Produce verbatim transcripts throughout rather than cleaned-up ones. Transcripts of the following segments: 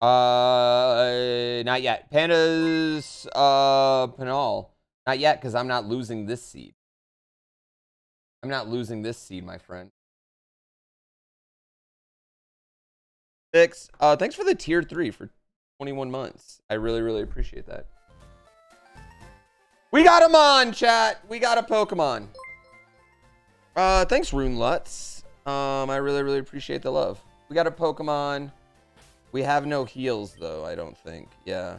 Uh, not yet. Panda's, uh, Panal. Not yet, because I'm not losing this seed. I'm not losing this seed, my friend. Six. Uh, thanks for the tier three for twenty-one months. I really, really appreciate that. We got him on, chat. We got a Pokemon. Uh, thanks, Rune Lutz. Um, I really, really appreciate the love. We got a Pokemon. We have no heals, though, I don't think. Yeah.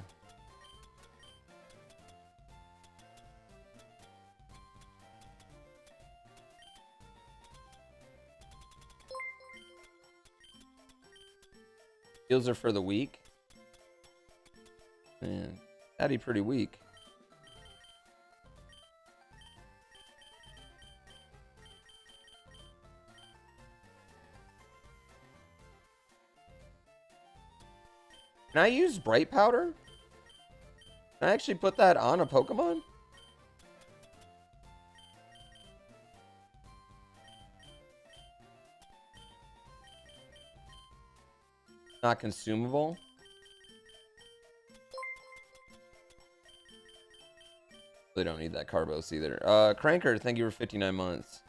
Heals are for the weak. Man, that'd be pretty weak. Can I use Bright Powder? Can I actually put that on a Pokemon? Not consumable. They don't need that Carbos either. Uh, Cranker, thank you for fifty-nine months.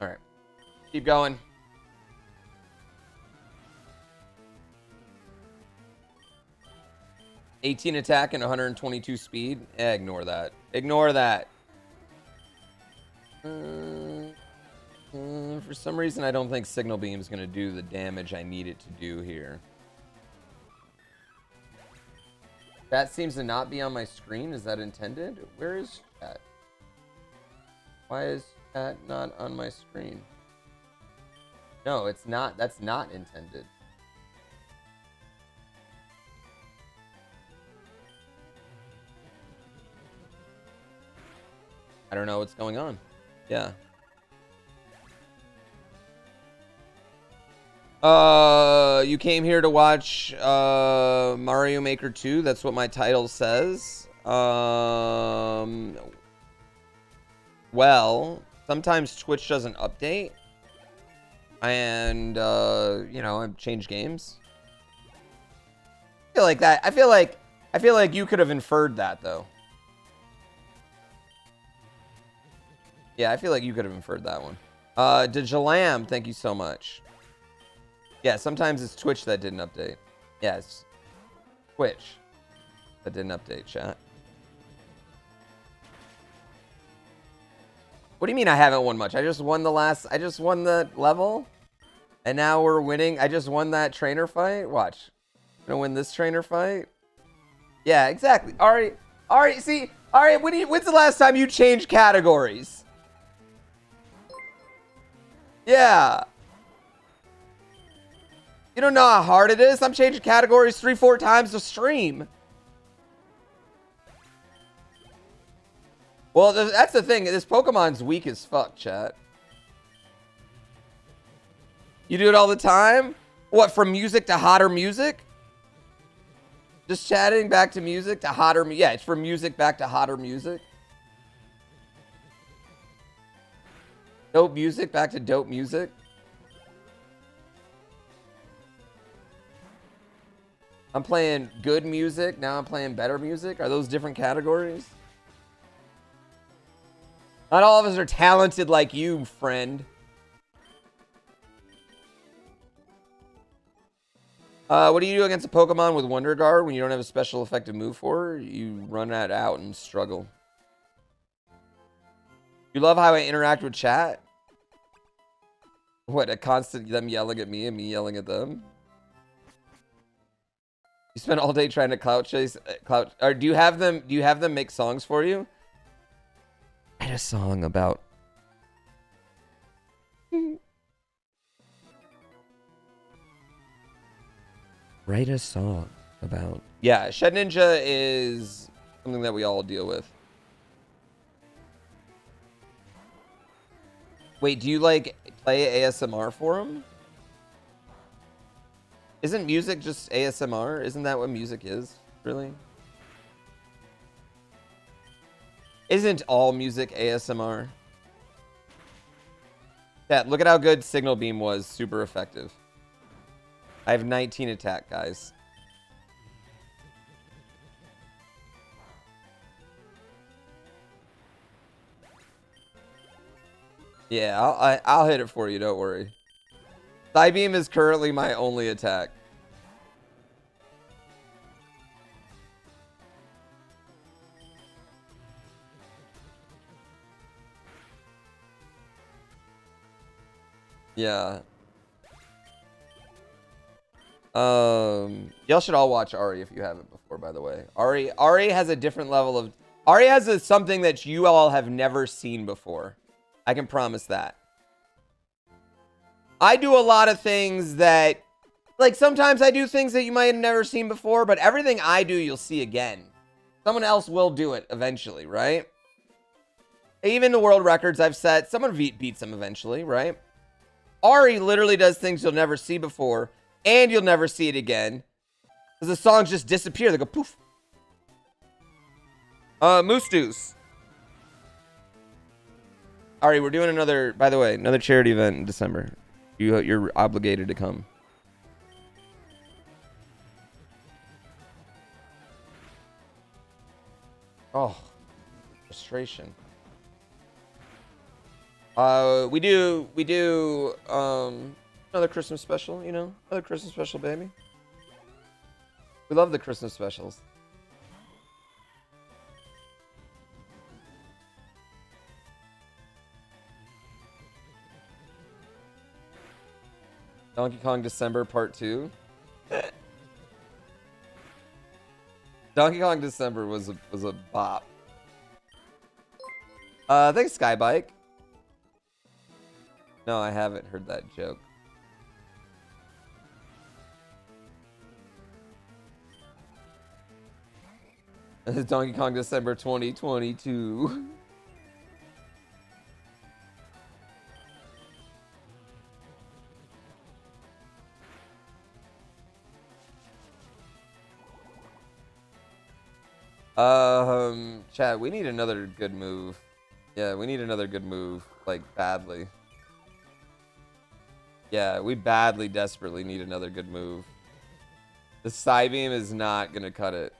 All right, keep going. eighteen attack and one hundred twenty-two speed. Eh, ignore that. Ignore that. Uh, uh, for some reason, I don't think Signal Beam is going to do the damage I need it to do here. That seems to not be on my screen. Is that intended? Where is that? Why is that not on my screen? No, it's not. That's not intended. I don't know what's going on. Yeah. Uh, you came here to watch uh, Mario Maker two. That's what my title says. Um, well, sometimes Twitch doesn't update. And, uh, you know, I've changed games. I feel like that. I feel like, I feel like you could have inferred that, though. Yeah, I feel like you could have inferred that one. Uh, DeJalam, thank you so much. Yeah, sometimes it's Twitch that didn't update. Yeah, it's Twitch that didn't update, chat. What do you mean I haven't won much? I just won the last... I just won the level, and now we're winning. I just won that trainer fight. Watch. I'm gonna win this trainer fight. Yeah, exactly. Ahri, Ahri, see? Ahri, when you, when's the last time you changed categories? Yeah. You don't know how hard it is. I'm changing categories three, four times a stream. Well, that's the thing. This Pokemon's weak as fuck, chat. You do it all the time? What, from music to hotter music? Just chatting back to music to hotter music. Yeah, it's from music back to hotter music. Dope music back to dope music. I'm playing good music. Now I'm playing better music. Are those different categories? Not all of us are talented like you, friend. Uh, what do you do against a Pokemon with Wonder Guard when you don't have a special effective move for her? You run that out and struggle. You love how I interact with chat? What, a constant them yelling at me and me yelling at them? You spend all day trying to clout chase, uh, clout, or do you have them, do you have them make songs for you? Write a song about... Write a song about... Yeah, Shed Ninja is something that we all deal with. Wait, do you, like, play A S M R for him? Isn't music just A S M R? Isn't that what music is, really? Isn't all music A S M R? Yeah, look at how good Signal Beam was. Super effective. I have nineteen attack, guys. Yeah, I'll, I, I'll hit it for you. Don't worry. Psybeam is currently my only attack. Yeah. Um, y'all should all watch Ahri if you haven't before, by the way. Ahri, Ahri has a different level of... Ahri has a, something that you all have never seen before. I can promise that. I do a lot of things that... Like, sometimes I do things that you might have never seen before, but everything I do, you'll see again. Someone else will do it eventually, right? Even the world records I've set, someone beat, beats them eventually, right? Ahri literally does things you'll never see before, and you'll never see it again. Because the songs just disappear. They go poof. Uh, Moose Deuce. Ahri, we're doing another, by the way, another charity event in December. You, you're obligated to come. Oh, frustration. Uh, we do, we do, um, another Christmas special, you know, another Christmas special, baby. We love the Christmas specials. Donkey Kong December Part two. Donkey Kong December was a, was a bop. Uh, thanks, Skybike. No, I haven't heard that joke. This is Donkey Kong December twenty twenty-two. um, Chad, we need another good move. Yeah, we need another good move, like, badly. Yeah, we badly, desperately need another good move. The Psybeam is not going to cut it.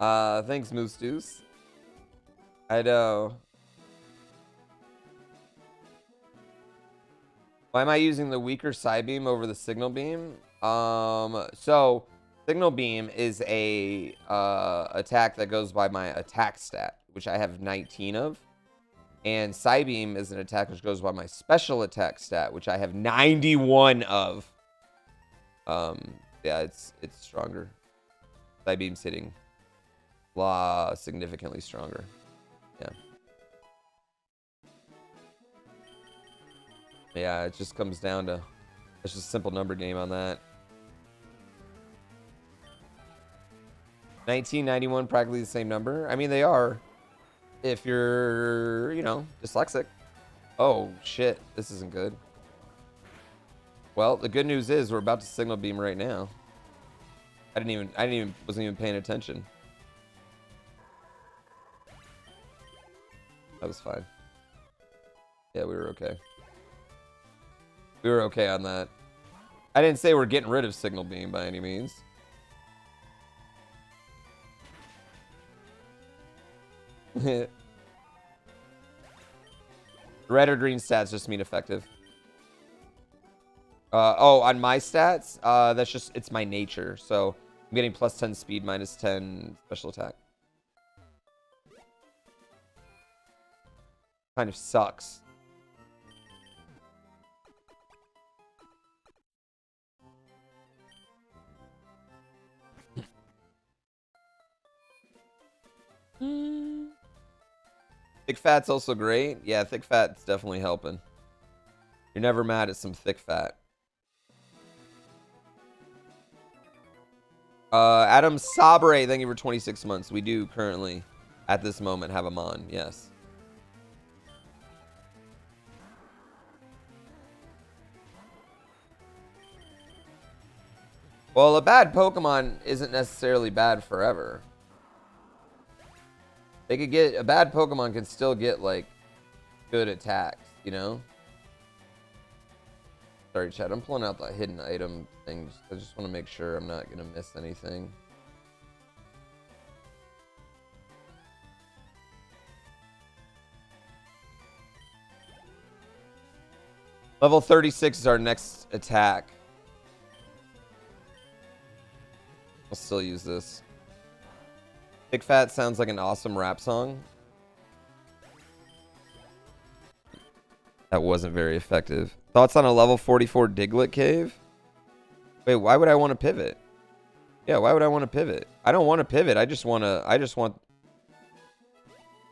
Uh, thanks, Moose Deuce. I know. Why am I using the weaker Psybeam over the Signal Beam? Um, so, Signal Beam is a uh, attack that goes by my attack stat, which I have nineteen of. And Psybeam is an attack which goes by my special attack stat, which I have ninety-one of. Um, yeah, it's it's stronger. Psybeam's hitting blah significantly stronger. Yeah. Yeah, it just comes down to it's just a simple number game on that. nineteen, ninety-one, practically the same number. I mean, they are. If you're, you know, dyslexic. Oh, shit. This isn't good. Well, the good news is we're about to Signal Beam right now. I didn't even, I didn't even, wasn't even paying attention. That was fine. Yeah, we were okay. We were okay on that. I didn't say we're getting rid of Signal Beam by any means. Red or green stats just mean effective. Uh, oh, on my stats, uh, that's just, it's my nature. So I'm getting plus ten speed, minus ten special attack. Kind of sucks. Hmm. Thick fat's also great. Yeah, thick fat's definitely helping. You're never mad at some thick fat. Uh, Adam Sabre, thank you for twenty-six months. We do currently, at this moment, have him on. Yes. Well, a bad Pokemon isn't necessarily bad forever. They could get, a bad Pokemon can still get, like, good attacks. you know? Sorry, chat. I'm pulling out that hidden item thing. I just want to make sure I'm not going to miss anything. Level thirty-six is our next attack. I'll still use this. Thick Fat sounds like an awesome rap song. That wasn't very effective. Thoughts on a level forty-four Diglett cave? Wait, why would I want to pivot? Yeah, why would I want to pivot? I don't want to pivot. I just want to... I just want...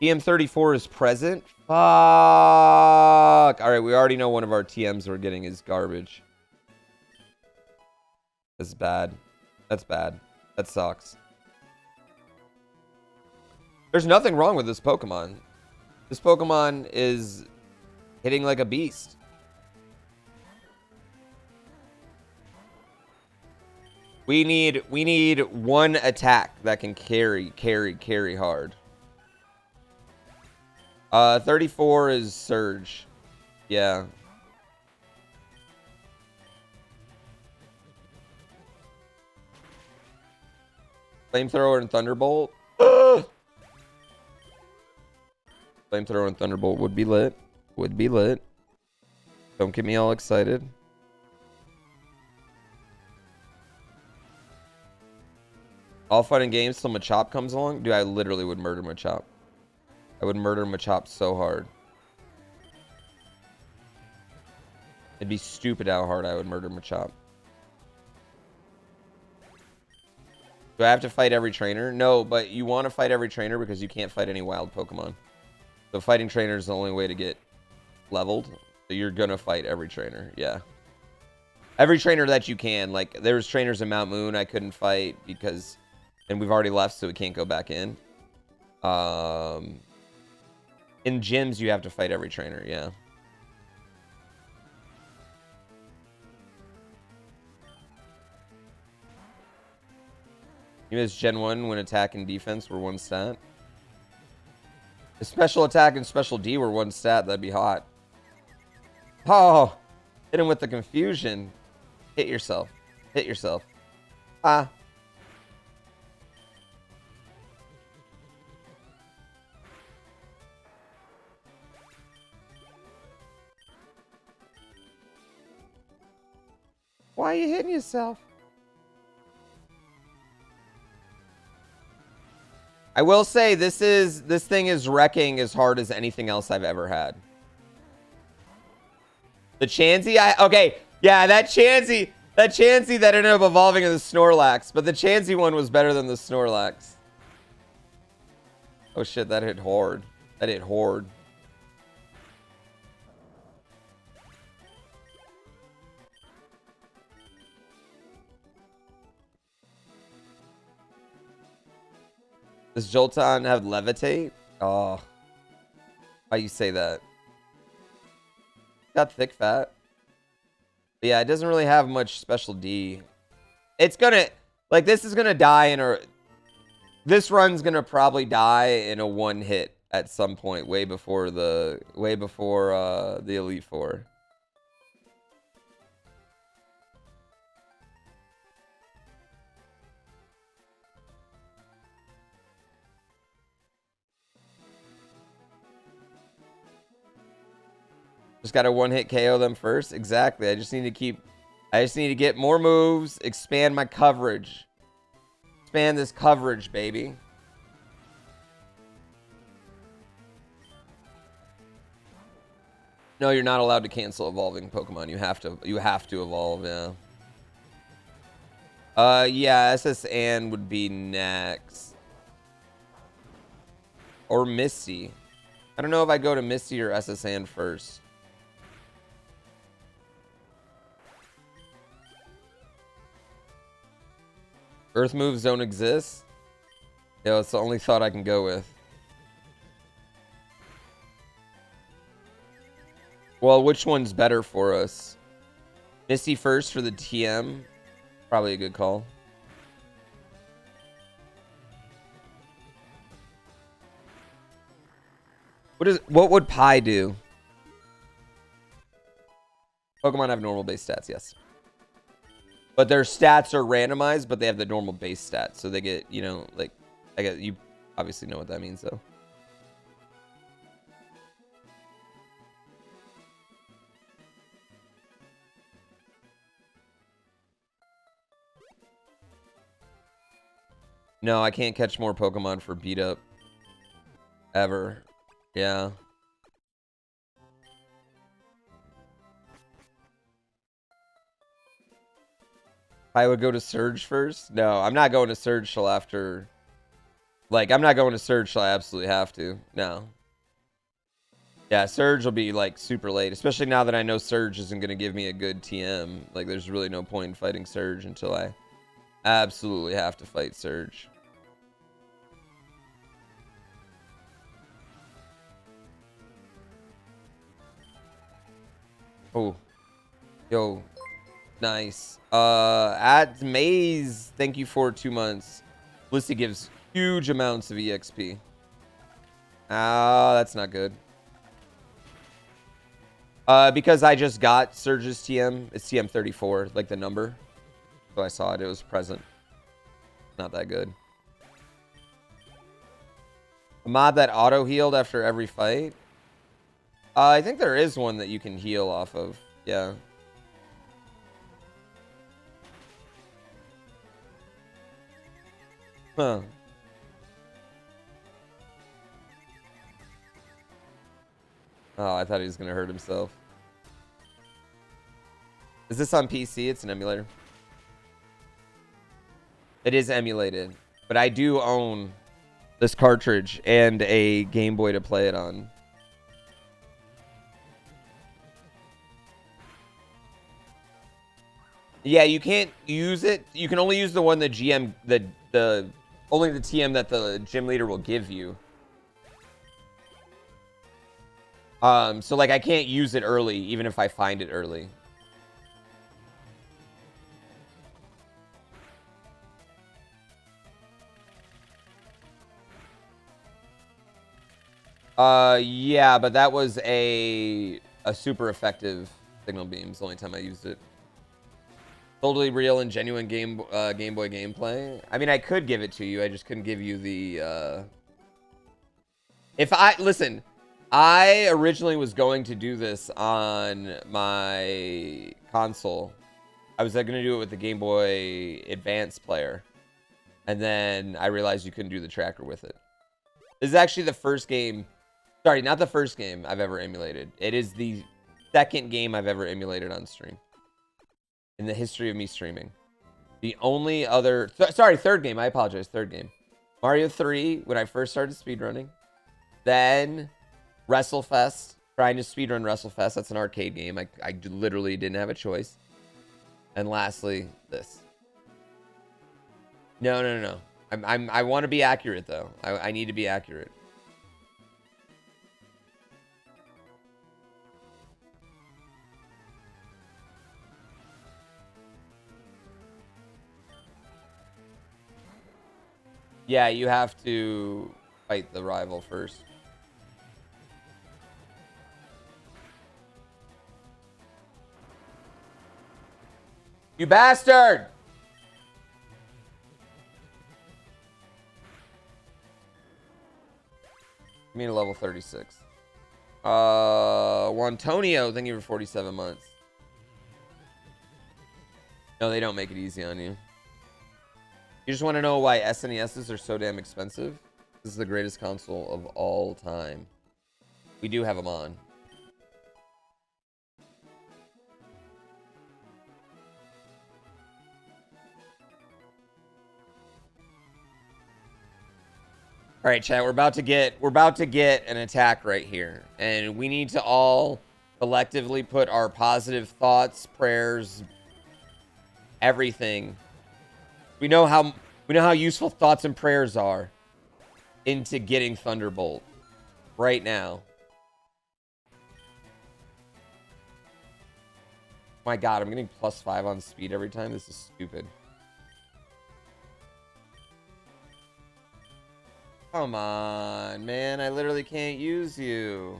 T M thirty-four is present. Fuck. All right, we already know one of our T Ms we're getting is garbage. That's bad. That's bad. That sucks. There's nothing wrong with this Pokemon. This Pokemon is hitting like a beast. We need we need one attack that can carry, carry, carry hard. Uh, thirty-four is Surge. Yeah. Flamethrower and Thunderbolt. Flamethrower and Thunderbolt would be lit. Would be lit. Don't get me all excited. All fun and games till Machop comes along. Dude, I literally would murder Machop. I would murder Machop so hard. It'd be stupid how hard I would murder Machop. Do I have to fight every trainer? No, but you want to fight every trainer because you can't fight any wild Pokemon. So fighting trainers is the only way to get leveled. So you're going to fight every trainer, yeah. Every trainer that you can. Like, there was trainers in Mount Moon I couldn't fight because... And we've already left, so we can't go back in. Um, in gyms, you have to fight every trainer, yeah. You miss Gen one when attack and defense were one stat. If special attack and special D were one stat, that'd be hot. Oh, hit him with the confusion. Hit yourself. Hit yourself. Ah. Why are you hitting yourself? I will say this is this thing is wrecking as hard as anything else I've ever had. The Chansey, I okay, yeah, that Chansey, that Chansey that ended up evolving into the Snorlax, but the Chansey one was better than the Snorlax. Oh shit, that hit hard. That hit hard. Does Jolteon have levitate? Oh, why you say that? Got thick fat. But yeah, it doesn't really have much special D. It's gonna, like, this is gonna die in a. This run's gonna probably die in a one hit at some point, way before the way before uh, the Elite Four. Just gotta one-hit K O them first. Exactly. I just need to keep... I just need to get more moves. Expand my coverage. Expand this coverage, baby. No, you're not allowed to cancel evolving Pokemon. You have to... You have to evolve, yeah. Uh, yeah, S S Anne would be next. Or Misty. I don't know if I go to Misty or S S Anne first. Earth moves don't exist? Yo, it's the only thought I can go with. Well, which one's better for us? Misty first for the T M? Probably a good call. What is what would Pi do? Pokemon have normal base stats, yes. But their stats are randomized, but they have the normal base stats. So they get, you know, like, I guess you obviously know what that means, though. No, I can't catch more Pokemon for beat up. Ever. Yeah. I would go to Surge first. No, I'm not going to Surge till after. Like, I'm not going to Surge till I absolutely have to. No. Yeah, Surge will be, like, super late. Especially now that I know Surge isn't going to give me a good T M. Like, there's really no point in fighting Surge until I absolutely have to fight Surge. Oh. Yo. Nice. Uh, at Maze, thank you for two months. Blissey gives huge amounts of E X P. Ah, that's not good. Uh, because I just got Surge's T M. It's T M thirty-four, like the number. So I saw it. It was present. Not that good. A mod that auto-healed after every fight. Uh, I think there is one that you can heal off of. Yeah. Huh. Oh, I thought he was going to hurt himself. Is this on P C? It's an emulator. It is emulated. But I do own this cartridge and a Game Boy to play it on. Yeah, you can't use it. You can only use the one the G M... the the. Only the T M that the gym leader will give you. Um, so, like, I can't use it early, even if I find it early. Uh, yeah, but that was a, a super effective Signal Beam. It's the only time I used it. Totally real and genuine game uh, Game Boy gameplay. I mean, I could give it to you. I just couldn't give you the... Uh... If I... Listen, I originally was going to do this on my console. I was like, going to do it with the Game Boy Advance player. And then I realized you couldn't do the tracker with it. This is actually the first game... Sorry, not the first game I've ever emulated. It is the second game I've ever emulated on stream. In the history of me streaming. The only other... Th sorry, third game. I apologize. Third game. Mario three, when I first started speedrunning. Then WrestleFest. Trying to speedrun WrestleFest. That's an arcade game. I, I literally didn't have a choice. And lastly, this. No, no, no, no. I'm, I'm, I want to be accurate, though. I, I need to be accurate. Yeah, you have to fight the rival first. You bastard! Give me a level thirty-six. Uh, Wantonio, thank you for forty-seven months. No, they don't make it easy on you. You just want to know why S N E Ses are so damn expensive? This is the greatest console of all time. We do have them on. All right, chat. We're about to get we're about to get an attack right here, and we need to all collectively put our positive thoughts, prayers, everything. We know how we know how useful thoughts and prayers are into getting Thunderbolt right now. My God, I'm getting plus five on speed every time. This is stupid. Come on, man. I literally can't use you.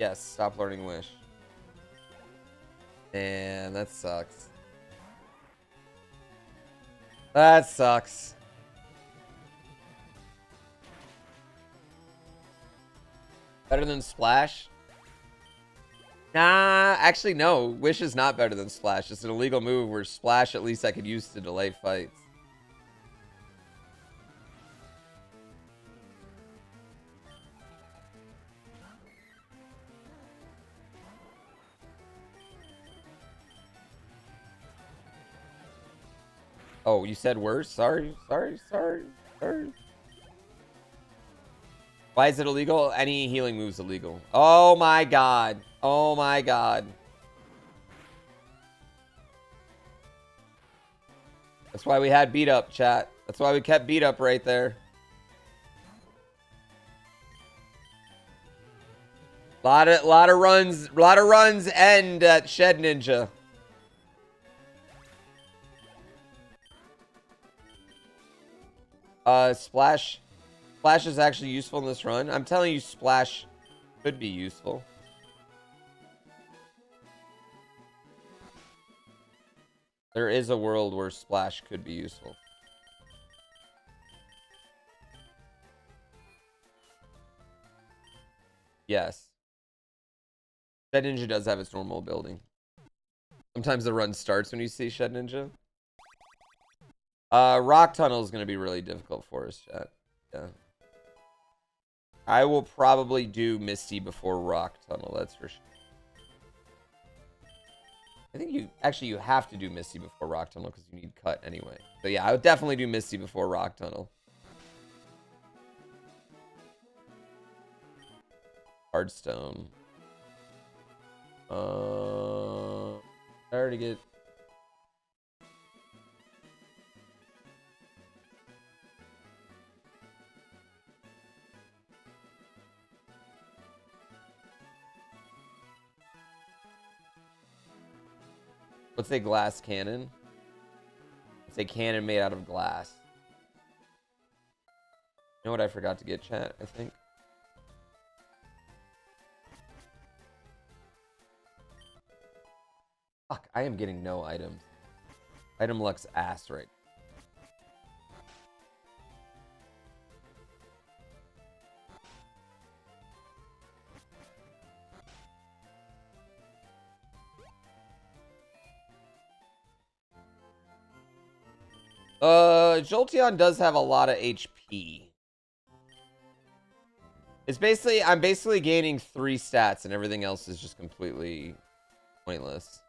Yes, stop learning Wish. And that sucks. That sucks. Better than Splash? Nah, actually no. Wish is not better than Splash. It's an illegal move where Splash at least I could use to delay fights. Oh, you said worse? Sorry, sorry, sorry, sorry. Why is it illegal? Any healing move's illegal. Oh my god. Oh my god. That's why we had beat up, chat. That's why we kept beat up right there. Lot of lot of runs, lot of runs end at Shed Ninja. Uh, Splash. Splash is actually useful in this run. I'm telling you, Splash could be useful. There is a world where Splash could be useful. Yes. Shed Ninja does have its normal building. Sometimes the run starts when you see Shed Ninja. Uh, Rock Tunnel is going to be really difficult for us, chat. Yeah. I will probably do Misty before Rock Tunnel, that's for sure. I think you... Actually, you have to do Misty before Rock Tunnel because you need Cut anyway. So yeah, I would definitely do Misty before Rock Tunnel. Hardstone. Uh, I already get... Let's say glass cannon. Let's say cannon made out of glass. You know what I forgot to get, chat, I think? Fuck, I am getting no items. Item luck's ass right now. Uh, Jolteon does have a lot of H P. It's basically, I'm basically gaining three stats and everything else is just completely pointless.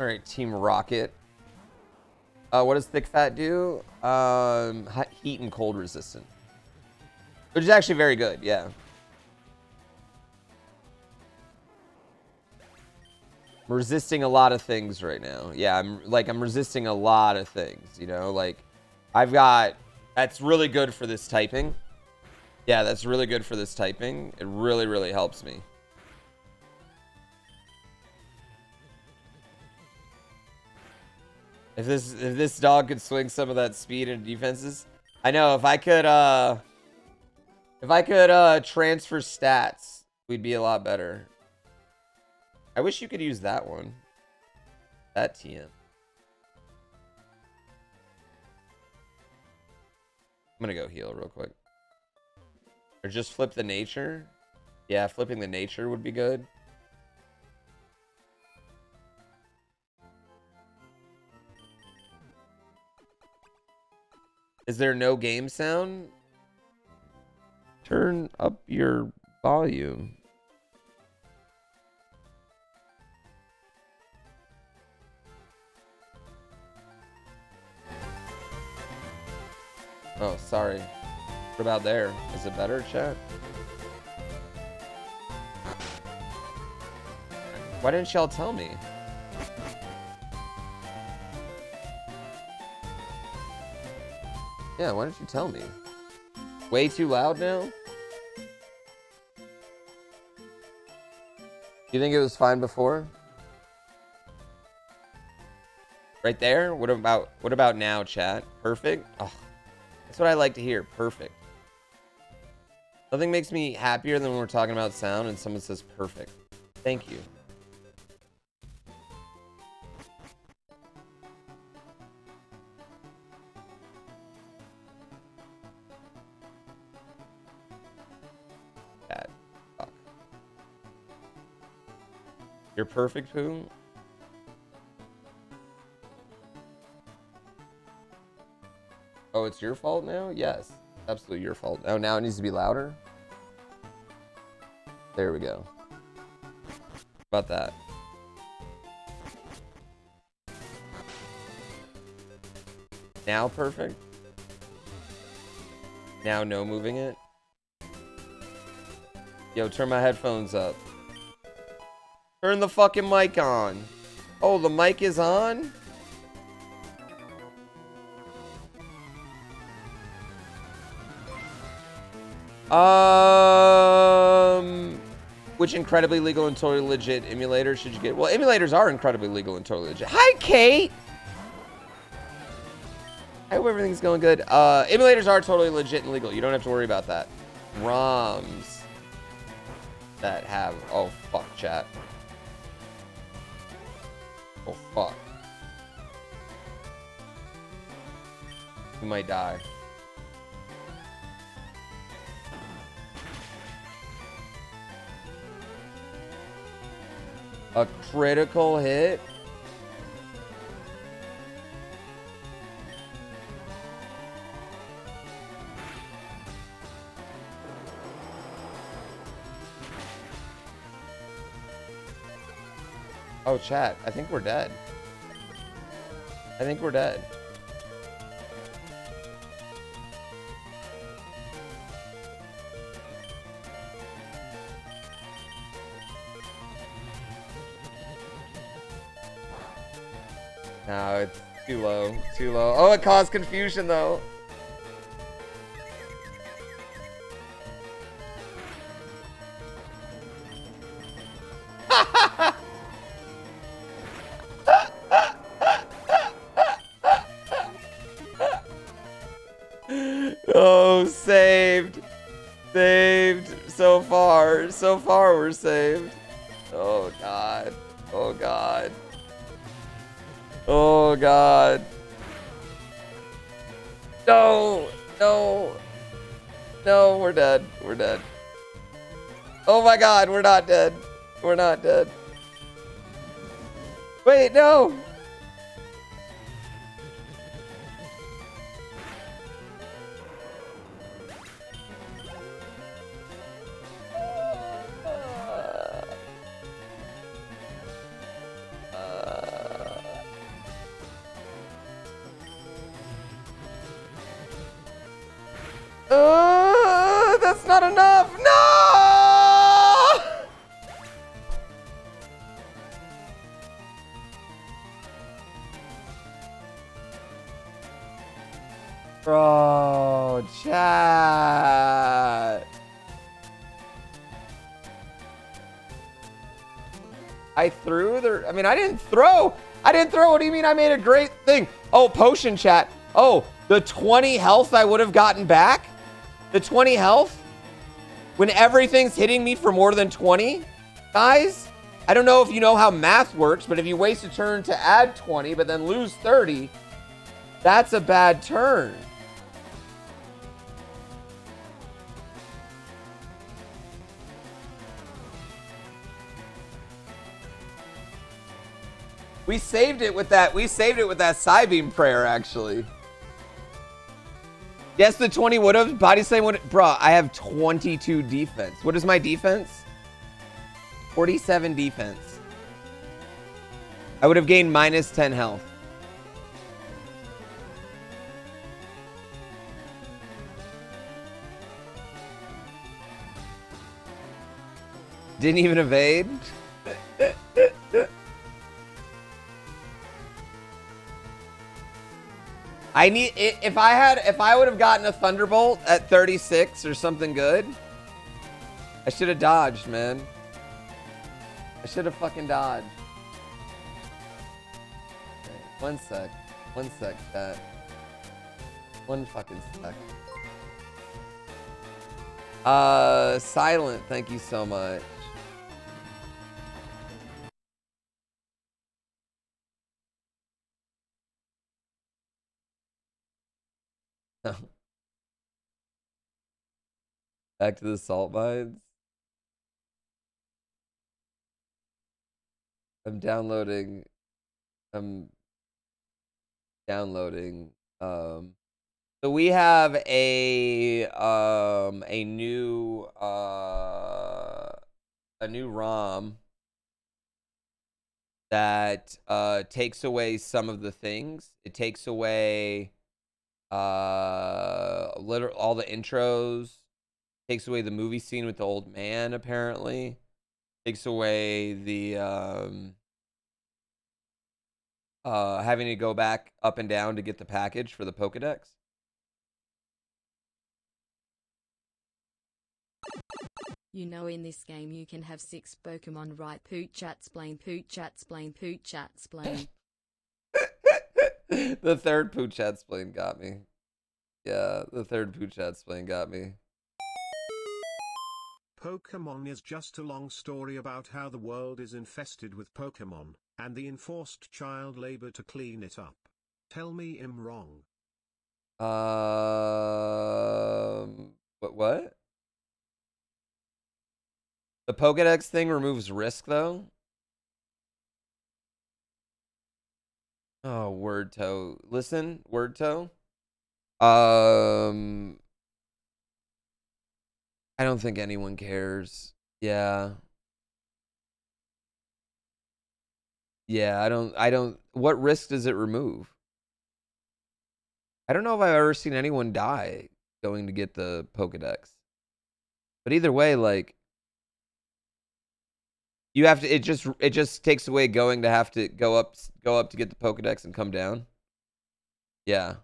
Alright, Team Rocket. Uh, what does Thick Fat do? Um, heat and cold resistant. Which is actually very good, yeah. I'm resisting a lot of things right now. Yeah, I'm like, I'm resisting a lot of things, you know? Like, I've got... That's really good for this typing. Yeah, that's really good for this typing. It really, really helps me. If this if this dog could swing some of that speed and defenses, I know if I could uh if I could uh transfer stats, we'd be a lot better. I wish you could use that one. That T M. I'm gonna go heal real quick. Or just flip the nature. Yeah, flipping the nature would be good. Is there no game sound? Turn up your volume. Oh, sorry. What about there? Is it better, chat? Why didn't y'all tell me? Yeah, why don't you tell me? Way too loud now? You think it was fine before? Right there? What about what about now, chat? Perfect? Oh, that's what I like to hear. Perfect. Nothing makes me happier than when we're talking about sound and someone says perfect. Thank you. Bad. Fuck. You're perfect, who? Oh, it's your fault now? Yes. Absolutely your fault. Oh, now it needs to be louder? There we go. About that. Now perfect? Now no moving it? Yo, turn my headphones up. Turn the fucking mic on. Oh, the mic is on? Um, which incredibly legal and totally legit emulator should you get? Well, emulators are incredibly legal and totally legit. Hi, Kate! I hope everything's going good. Uh, emulators are totally legit and legal. You don't have to worry about that. ROMs that have... Oh, fuck, chat. Oh, fuck. You might die. A critical hit? Oh, chat, I think we're dead. I think we're dead. No, it's too low, too low. Oh, it caused confusion though. Oh, saved, saved so far. So far we're saved. Oh God, oh God. Oh God. No, no, no, we're dead, we're dead. Oh my God, we're not dead. We're not dead. Wait, no. I mean, I didn't throw. I didn't throw. What do you mean I made a great thing? Oh, potion chat. Oh, the twenty health I would have gotten back? The twenty health? When everything's hitting me for more than twenty? Guys, I don't know if you know how math works, but if you waste a turn to add twenty, but then lose thirty, that's a bad turn. We saved it with that. We saved it with that Psybeam prayer, actually. Yes, the twenty would have. Body slam would have. Bruh, I have twenty-two defense. What is my defense? forty-seven defense. I would have gained minus ten health. Didn't even evade. I need, if I had, if I would have gotten a Thunderbolt at thirty-six or something good, I should have dodged, man. I should have fucking dodged. Okay, one sec. One sec, chat. One fucking sec. Uh, Silent, thank you so much. Back to the salt mines. I'm downloading. I'm downloading. Um, so we have a um a new uh a new ROM that uh takes away some of the things. It takes away uh literal all the intros. Takes away the movie scene with the old man, apparently. Takes away the um, uh, having to go back up and down to get the package for the Pokedex. You know, in this game, you can have six Pokemon, right? Poochatsplain, Poochatsplain, Poochatsplain. The third Poochatsplain got me. Yeah, the third Poochatsplain got me. Pokemon is just a long story about how the world is infested with Pokemon, and the enforced child labor to clean it up. Tell me I'm wrong. Um, what, what? The Pokedex thing removes risk, though? Oh, word toe. Listen, word toe. Um... I don't think anyone cares. Yeah. Yeah, I don't, I don't, what risk does it remove? I don't know if I've ever seen anyone die going to get the Pokedex. But either way, like, you have to, it just, it just takes away going to have to go up, go up to get the Pokedex and come down. Yeah.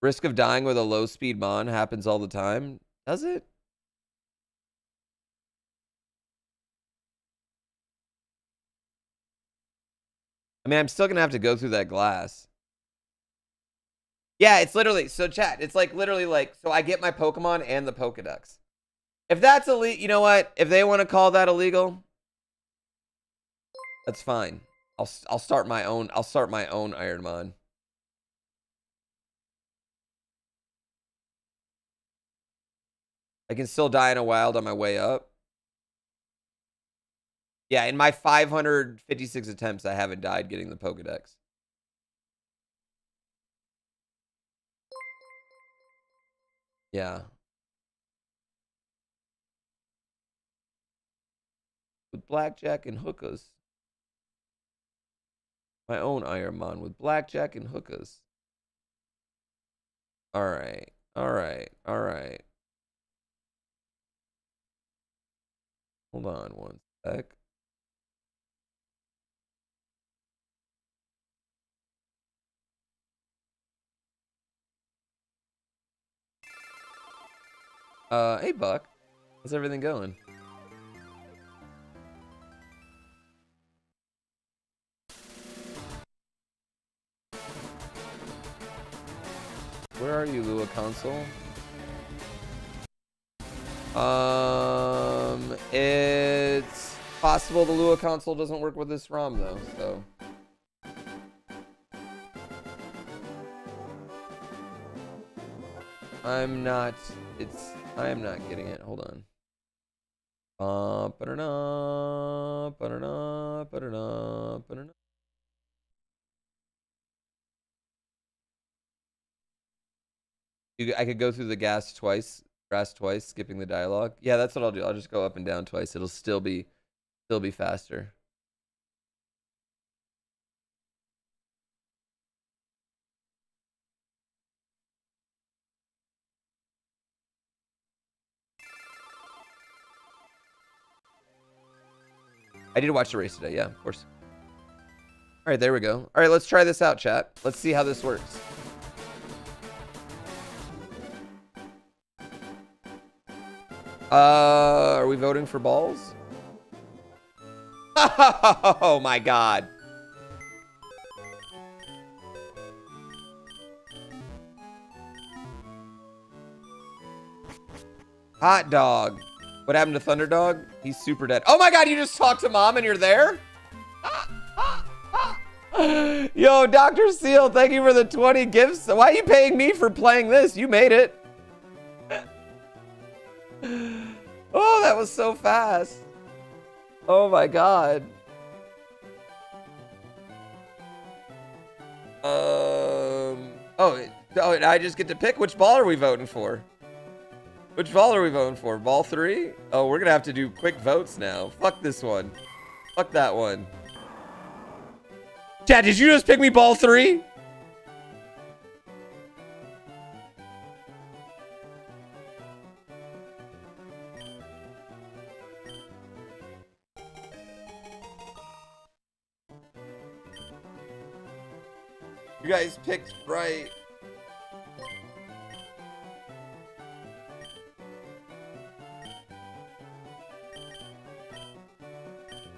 Risk of dying with a low-speed mon happens all the time. Does it? I mean, I'm still going to have to go through that glass. Yeah, it's literally... So, chat, it's like literally like... So, I get my Pokemon and the Pokedex. If that's elite... You know what? If they want to call that illegal... That's fine. I'll, I'll start my own... I'll start my own Ironmon. I can still die in a wild on my way up. Yeah, in my five hundred fifty-six attempts, I haven't died getting the Pokedex. Yeah. With blackjack and hookers. My own Ironmon with blackjack and hookers. All right, all right, all right. Hold on one sec. Uh, hey Buck, how's everything going? Where are you, Lua Console? Um, it's possible the Lua console doesn't work with this ROM though, so. I'm not, it's, I am not getting it, hold on. Uh, ba-da-da, ba-da-da, ba-da-da, ba-da-da. You, I could go through the gas twice. Grass twice, skipping the dialogue. Yeah, that's what I'll do. I'll just go up and down twice. It'll still be, still be faster. I did watch the race today. Yeah, of course. All right, there we go. All right, let's try this out, chat. Let's see how this works. Uh, are we voting for balls? Oh my god. Hot dog. What happened to Thunderdog? He's super dead. Oh my god, you just talked to mom and you're there? Yo, Doctor Seal, thank you for the twenty gifts. Why are you paying me for playing this? You made it. Oh, that was so fast. Oh my god. Um. Oh, oh, and I just get to pick which ball are we voting for? Which ball are we voting for? Ball three? Oh, we're gonna have to do quick votes now. Fuck this one. Fuck that one. Chad, did you just pick me ball three? You guys picked right.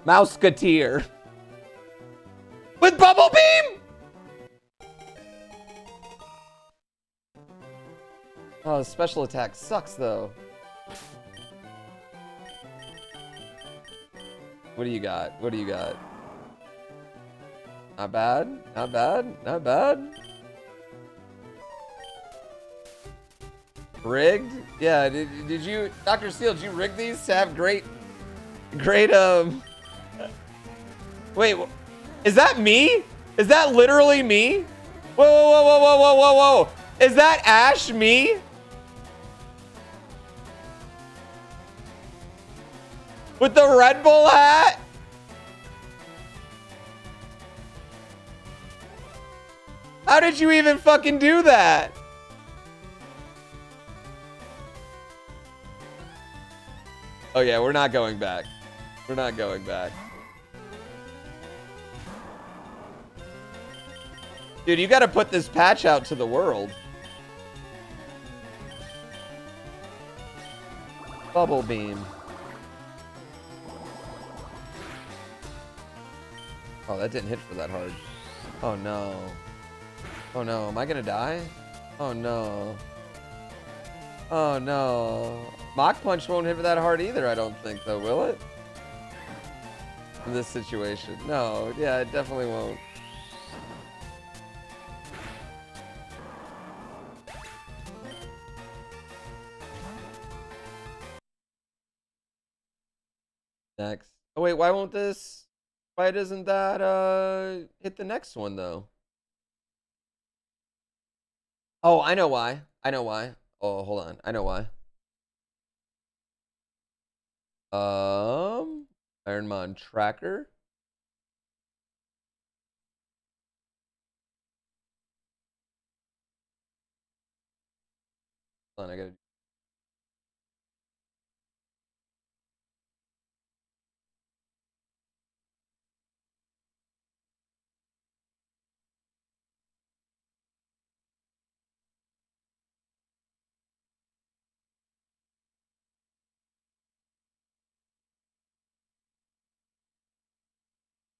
Mouseketeer. With Bubble Beam! Oh, the special attack sucks, though. What do you got? What do you got? Not bad. Not bad. Not bad. Rigged? Yeah, did, did you... Doctor Steel, did you rig these to have great... Great, um... Wait, is that me? Is that literally me? Whoa, whoa, whoa, whoa, whoa, whoa, whoa. Is that Ash me? With the Red Bull hat? How did you even fucking do that? Oh yeah, we're not going back. We're not going back. Dude, you gotta put this patch out to the world. Bubble beam. Oh, that didn't hit for that hard. Oh no. Oh no, am I gonna die? Oh no. Oh no. Mach Punch won't hit for that hard either, I don't think, though, will it? In this situation. No, yeah, it definitely won't. Next. Oh wait, why won't this? Why doesn't that uh hit the next one though? Oh, I know why. I know why. Oh, hold on. I know why. Um, Ironmon Tracker. Hold on, I gotta.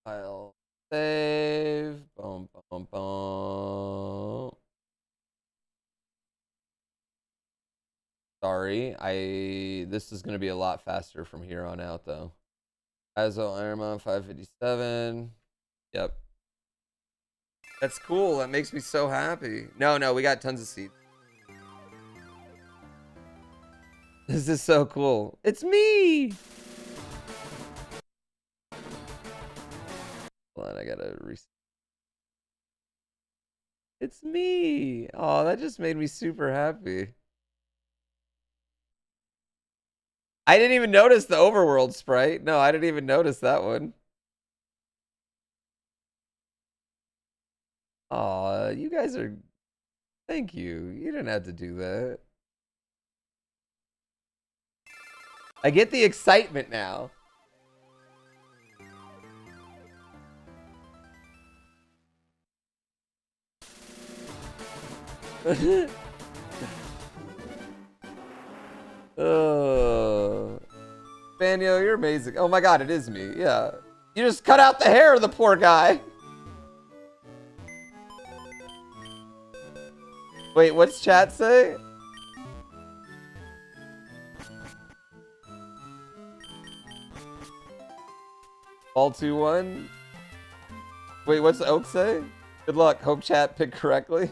I'll save. Boom, boom, boom. Sorry, I. This is gonna be a lot faster from here on out, though. Azo Ironmon five fifty-seven. Yep. That's cool. That makes me so happy. No, no, we got tons of seeds. This is so cool. It's me. Hold on, I gotta reset. It's me. Oh, that just made me super happy. I didn't even notice the overworld sprite. No, I didn't even notice that one. Aw, you guys are... Thank you. You didn't have to do that. I get the excitement now. Oh. Fanio, you're amazing. Oh my god, it is me. Yeah. You just cut out the hair of the poor guy. Wait, what's chat say? All two one. Wait, what's Oak say? Good luck. Hope chat picked correctly.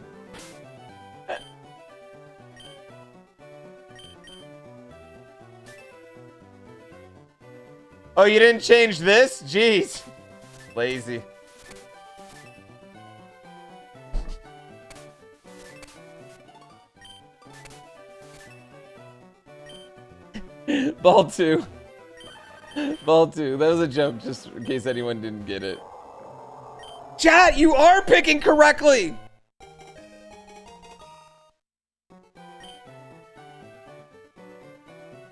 Oh, you didn't change this? Jeez. Lazy. Ball two. Ball two. That was a joke, just in case anyone didn't get it. Chat, you are picking correctly!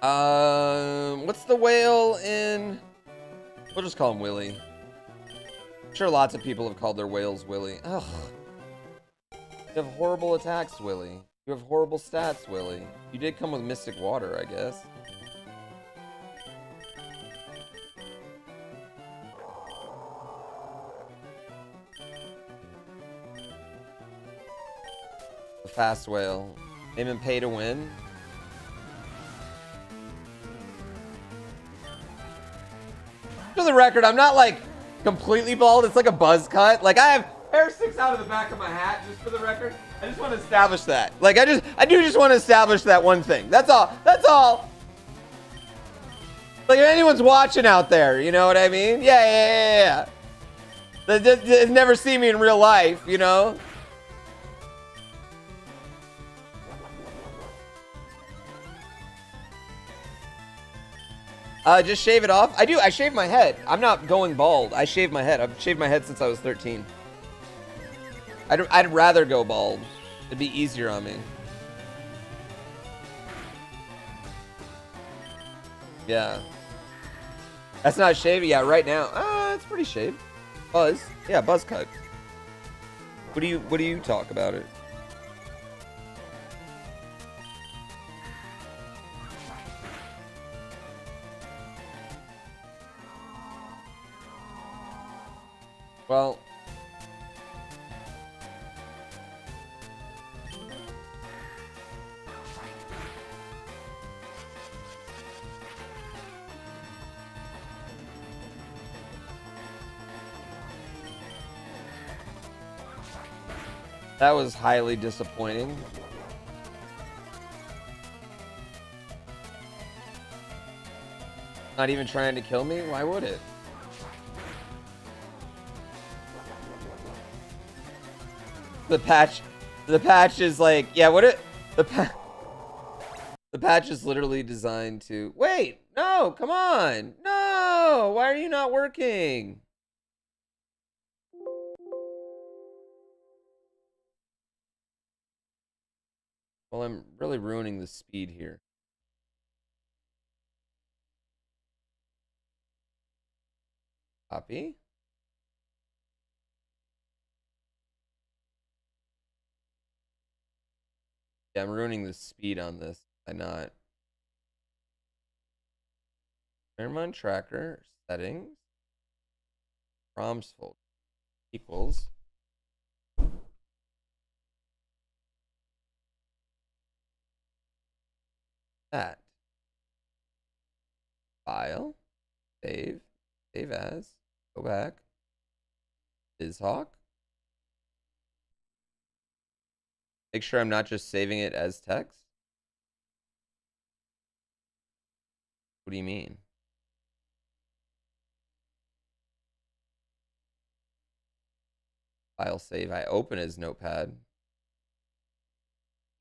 Um, what's the whale in... We'll just call him Willy. I'm sure lots of people have called their whales Willy. Ugh. You have horrible attacks, Willy. You have horrible stats, Willy. You did come with Mystic Water, I guess. The fast whale. Aim and pay to win. For the record, I'm not like completely bald. It's like a buzz cut. Like I have hair sticks out of the back of my hat. Just for the record, I just want to establish that. Like I just, I do just want to establish that one thing. That's all. That's all. Like if anyone's watching out there, you know what I mean? Yeah, yeah, yeah, yeah. They, they, they've never seen me in real life, you know. Uh, just shave it off. I do. I shave my head. I'm not going bald. I shave my head. I've shaved my head since I was thirteen. I'd, I'd rather go bald. It'd be easier on me. Yeah. That's not shaving. Yeah, right now. Ah, uh, it's pretty shaved. Buzz. Yeah, buzz cut. What do you, what do you talk about it? Well, that was highly disappointing. Not even trying to kill me? Why would it? The patch, the patch is like, yeah, what it, the patch, the patch is literally designed to, wait, no, come on, no, why are you not working? Well, I'm really ruining the speed here. Copy. Yeah, I'm ruining the speed on this by not. Pheromone tracker settings. Proms folder equals. That. File. Save. Save as. Go back. BizHawk. Make sure I'm not just saving it as text. What do you mean? File save. I open as Notepad.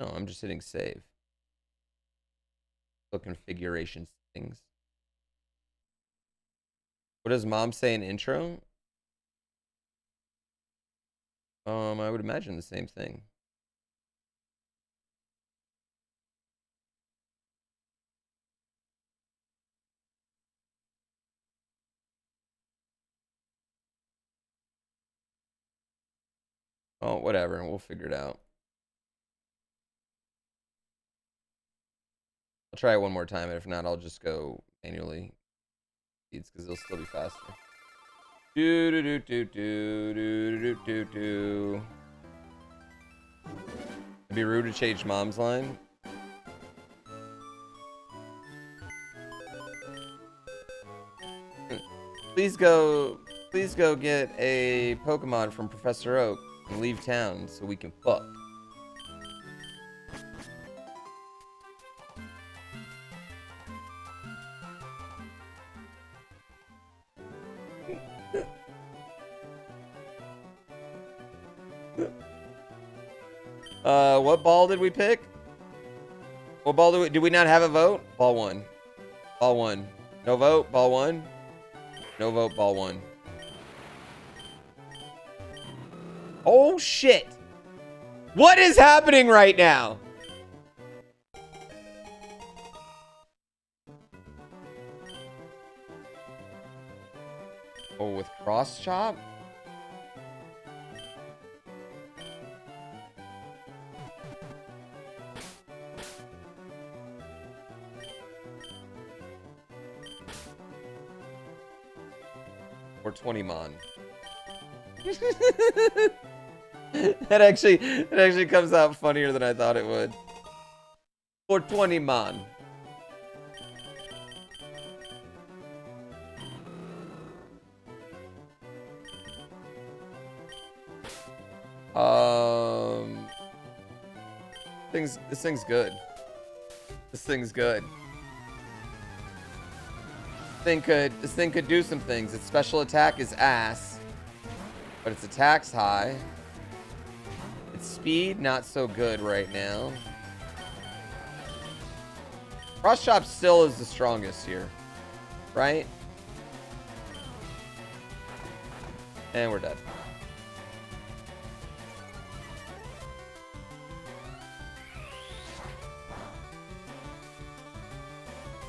No, I'm just hitting save. Look, configuration settings. What does mom say in intro? Um, I would imagine the same thing. Oh, whatever, and we'll figure it out. I'll try it one more time, and if not, I'll just go manually speeds because it'll still be faster. Do do do do do do do do. It'd be rude to change mom's line. Please go, please go get a Pokemon from Professor Oak and leave town so we can fuck. Uh, what ball did we pick? What ball did we, did we not have a vote? Ball one. Ball one. No vote, ball one. No vote, ball one. Oh shit! What is happening right now? Oh, with Cross Chop? twenty mon. That actually, that actually comes out funnier than I thought it would. For twenty mon. Um, things. This thing's good. This thing's good. Thing could, this thing could do some things. Its special attack is ass, but its attack's high. Its speed, not so good right now. Cross Chop still is the strongest here, right? And we're dead.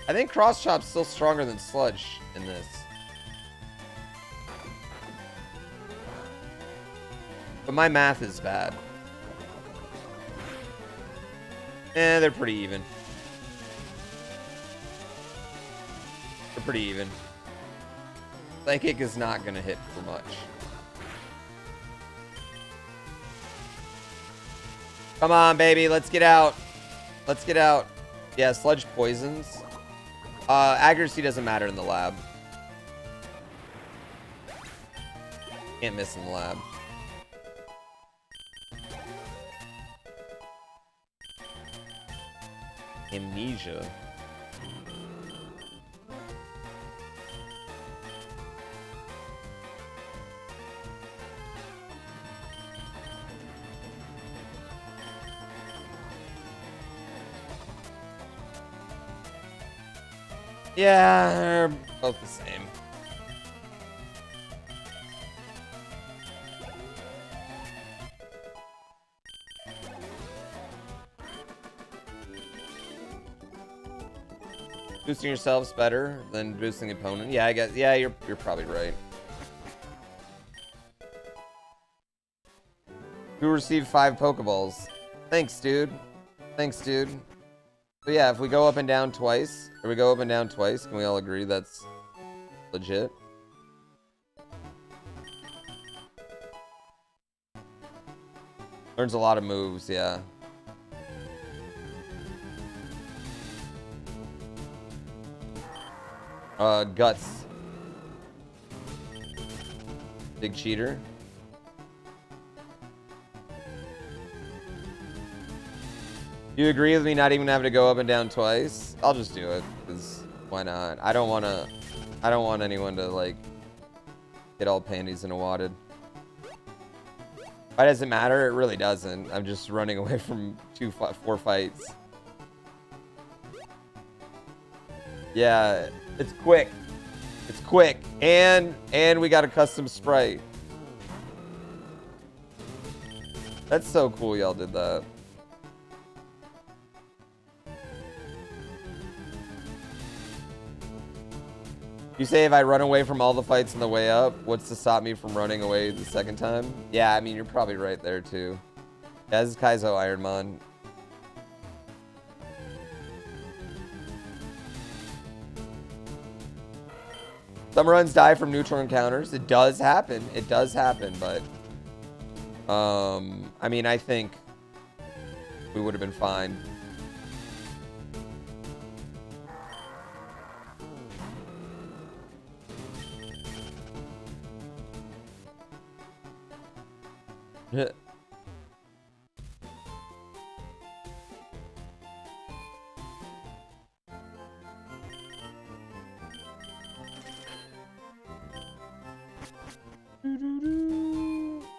I think Cross Chop's still stronger than Sludge in this. But my math is bad. Eh, they're pretty even. They're pretty even. Psychic is not gonna hit for much. Come on, baby, let's get out. Let's get out. Yeah, Sludge poisons. Uh, accuracy doesn't matter in the lab. Can't miss in the lab. Amnesia. Yeah, they're both the same. Boosting yourselves better than boosting opponent. Yeah, I guess. Yeah, you're you're probably right. Who received five Pokeballs? Thanks, dude. Thanks, dude. But yeah, if we go up and down twice, or we go up and down twice, can we all agree that's legit? Learns a lot of moves, yeah. Uh, Guts. Big cheater. You agree with me not even having to go up and down twice? I'll just do it, because why not? I don't wanna, I don't want anyone to like get all panties in a wadded. Why does it matter? It really doesn't. I'm just running away from two, four fights. Yeah, it's quick. It's quick, and and we got a custom sprite. That's so cool, y'all did that. You say if I run away from all the fights on the way up, what's to stop me from running away the second time? Yeah, I mean, you're probably right there, too. Yeah, this is Kaizo Ironmon. Some runs die from neutral encounters. It does happen. It does happen, but... Um, I mean, I think we would have been fine.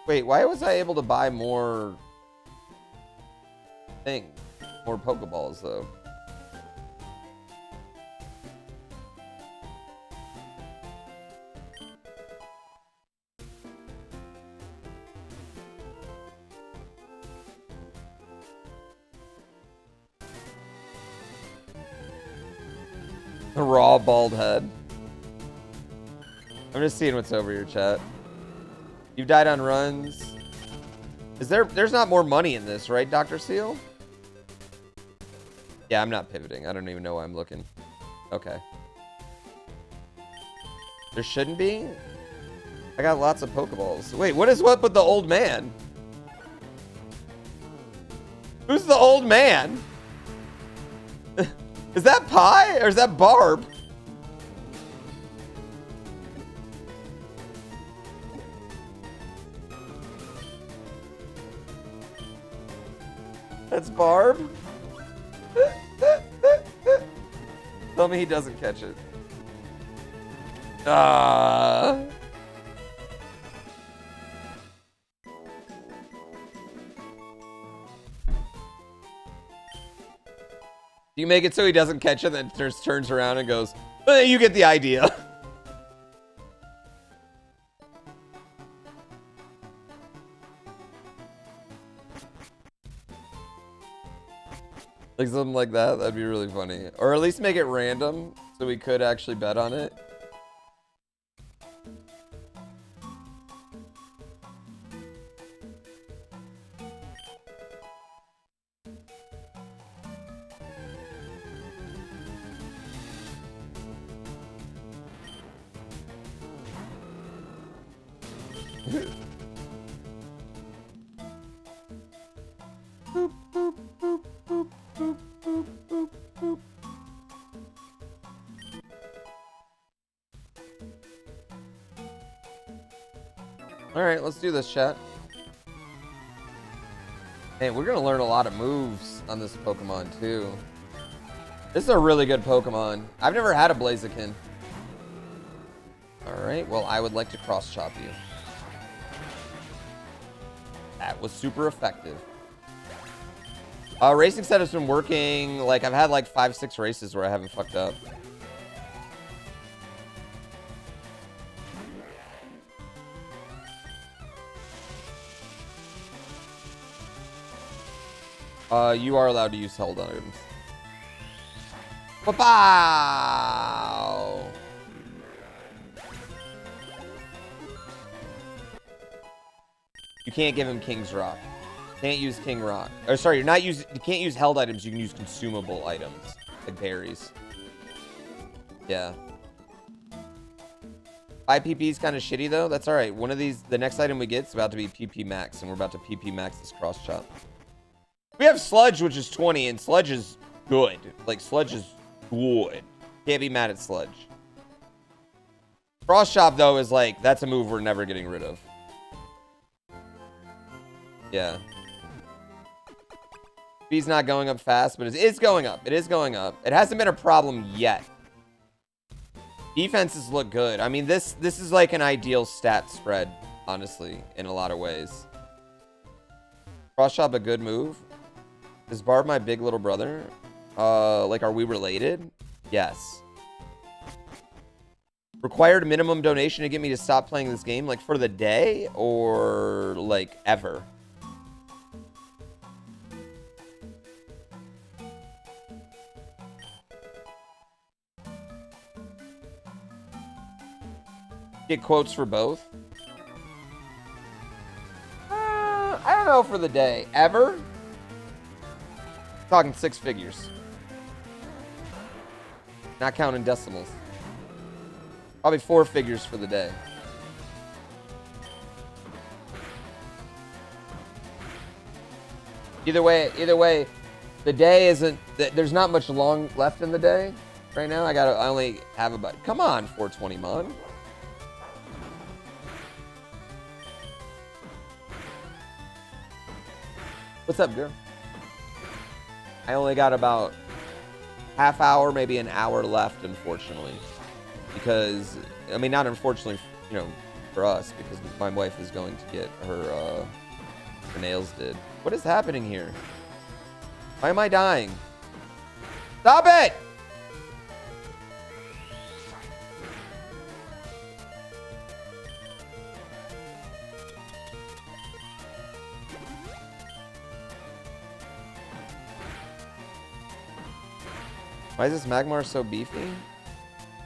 Wait, why was I able to buy more things? More Pokeballs, though. The raw bald head. I'm just seeing what's over your chat. You've died on runs. Is there, there's not more money in this, right, Doctor Seal? Yeah, I'm not pivoting. I don't even know why I'm looking. Okay. There shouldn't be? I got lots of Pokeballs. Wait, what is what with the old man? Who's the old man? Is that Pie or is that Barb? That's Barb? Tell me he doesn't catch it. Ah. You make it so he doesn't catch it, then turns, turns around and goes, eh, you get the idea. Like something like that, that'd be really funny. Or at least make it random, so we could actually bet on it. Alright, let's do this, chat. Hey, we're gonna learn a lot of moves on this Pokemon, too. This is a really good Pokemon. I've never had a Blaziken. Alright, well, I would like to cross chop you. That was super effective. Uh, racing setup's been working. Like, I've had like five, six races where I haven't fucked up. Uh, you are allowed to use held items. Ba-pow! You can't give him King's Rock. Can't use King Rock. Or sorry, you're not using. You can't use held items. You can use consumable items, like berries. Yeah. five P P is kind of shitty though. That's all right. One of these, the next item we get is about to be P P max, and we're about to P P max this cross chop. We have Sludge, which is twenty, and Sludge is good. Like, Sludge is good. Can't be mad at Sludge. Frost Chop, though, is like, that's a move we're never getting rid of. Yeah. Speed's not going up fast, but it is going up. It is going up. It hasn't been a problem yet. Defenses look good. I mean, this, this is like an ideal stat spread, honestly, in a lot of ways. Cross Chop a good move. Is Barb my big little brother? Uh, like, are we related? Yes. Required minimum donation to get me to stop playing this game? Like, for the day? Or, like, ever? Get quotes for both? Uh, I don't know for the day. Ever? Talking six figures. Not counting decimals. Probably four figures for the day. Either way, either way, the day isn't. There's not much long left in the day right now. I gotta. I only have about. Come on, four twenty mon. What's up, girl? I only got about half hour, maybe an hour left, unfortunately, because I mean, not unfortunately, you know, for us, because my wife is going to get her uh, her nails did. What is happening here? Why am I dying? Stop it! Why is this Magmar so beefy?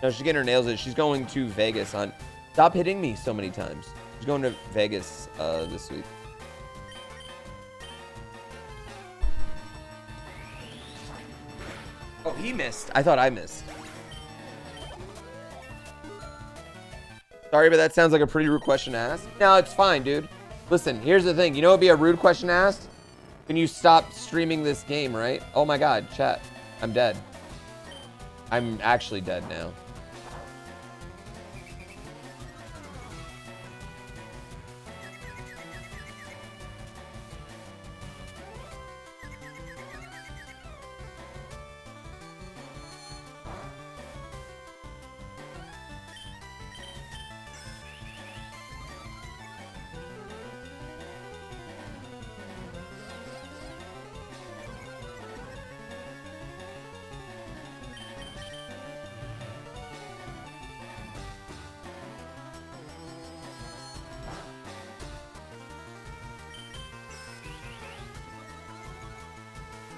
No, she's getting her nails in. She's going to Vegas on... Stop hitting me so many times. She's going to Vegas uh, this week. Oh, he missed. I thought I missed. Sorry, but that sounds like a pretty rude question to ask. No, it's fine, dude. Listen, here's the thing. You know what would be a rude question to ask? Can you stop streaming this game, right? Oh my God, chat. I'm dead. I'm actually dead now.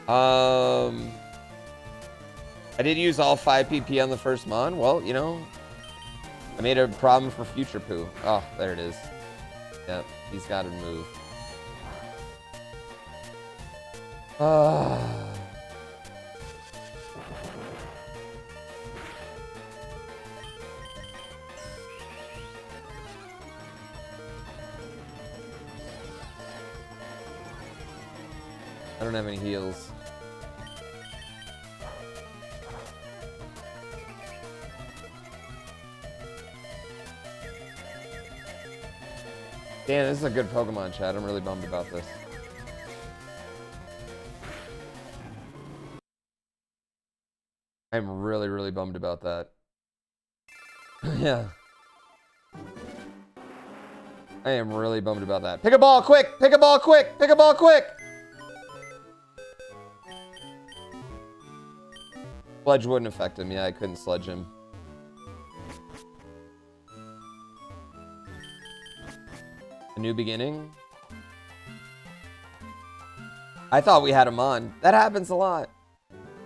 Um, I did use all five P P on the first mon. Well, you know, I made a problem for future poo. Oh, there it is. Yep, he's got to move. Ah. I don't have any heals. Damn, this is a good Pokemon, chat. I'm really bummed about this. I'm really, really bummed about that. Yeah. I am really bummed about that. Pick a ball quick! Pick a ball quick! Pick a ball quick! Sledge wouldn't affect him. Yeah, I couldn't sledge him. A new beginning? I thought we had him on. That happens a lot.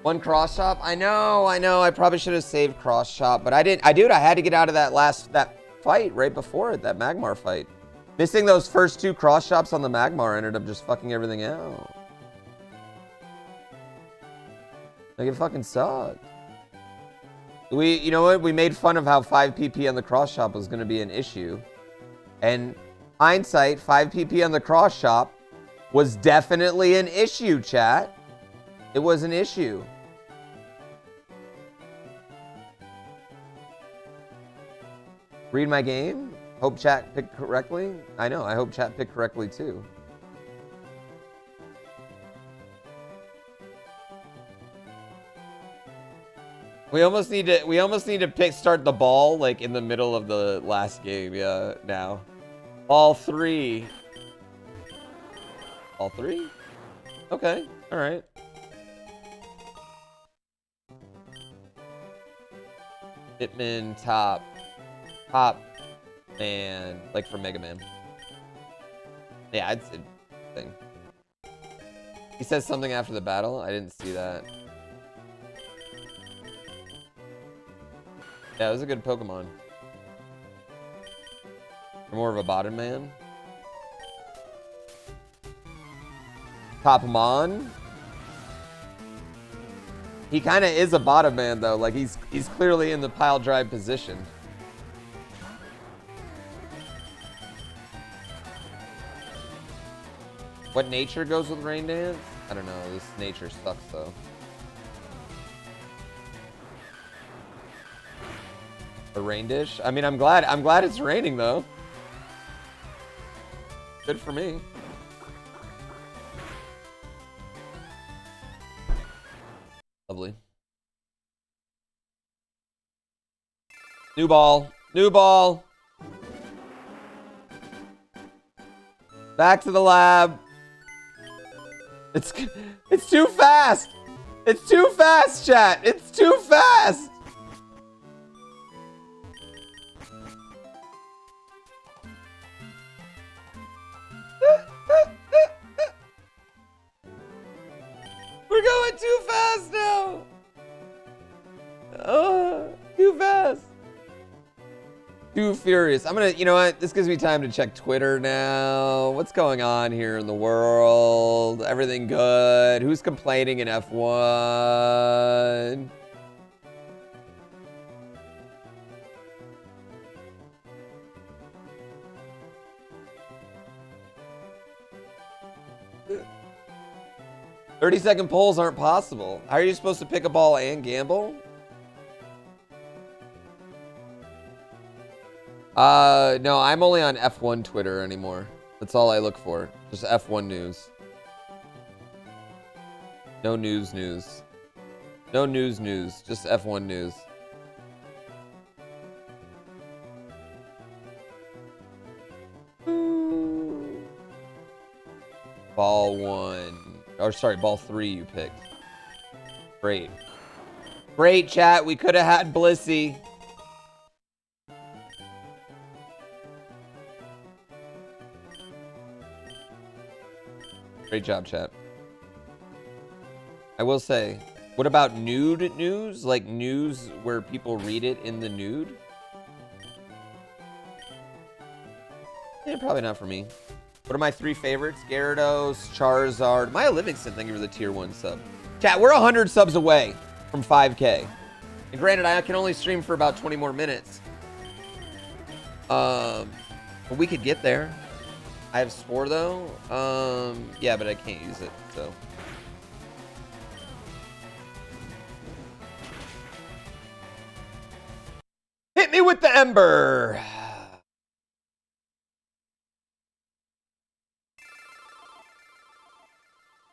One cross chop? I know, I know. I probably should have saved cross chop, but I didn't. I dude, I had to get out of that last that fight right before it, that Magmar fight. Missing those first two cross chops on the Magmar ended up just fucking everything out. Like it fucking sucked. We, you know what? We made fun of how five P P on the cross chop was going to be an issue, and hindsight, five P P on the cross shop was definitely an issue, chat. It was an issue. Read my game? Hope chat picked correctly? I know, I hope chat picked correctly too. We almost need to, we almost need to pick, start the ball like in the middle of the last game, yeah, now. All three. All three? Okay, all right. Hitman, top, top, man, like for Mega Man. Yeah, it's a thing. He says something after the battle. I didn't see that. Yeah, it was a good Pokemon. More of a bottom man. Topmon. He kind of is a bottom man though. Like he's he's clearly in the pile drive position. What nature goes with Rain Dance? I don't know. This nature sucks, though. A rain dish? I mean, I'm glad. I'm glad it's raining, though. Good for me. Lovely. New ball. New ball. Back to the lab. It's it's too fast. It's too fast, chat. It's too fast. We're going too fast now. Oh, too fast. Too furious. I'm gonna, you know what? This gives me time to check Twitter now. What's going on here in the world? Everything good? Who's complaining in F one? thirty second polls aren't possible. How are you supposed to pick a ball and gamble? Uh, no, I'm only on F one Twitter anymore. That's all I look for. Just F one news. No news news. No news news. Just F one news. Ball one. Or sorry, ball three you picked. Great. Great, chat. We could have had Blissey. Great job, chat. I will say, what about nude news? Like news where people read it in the nude? Yeah, probably not for me. What are my three favorites? Gyarados, Charizard, Maya Livingston, thank you for the tier one sub. Chat, we're one hundred subs away from five K. And granted, I can only stream for about twenty more minutes. Um, but we could get there. I have Spore, though. Um, yeah, but I can't use it, so. Hit me with the Ember!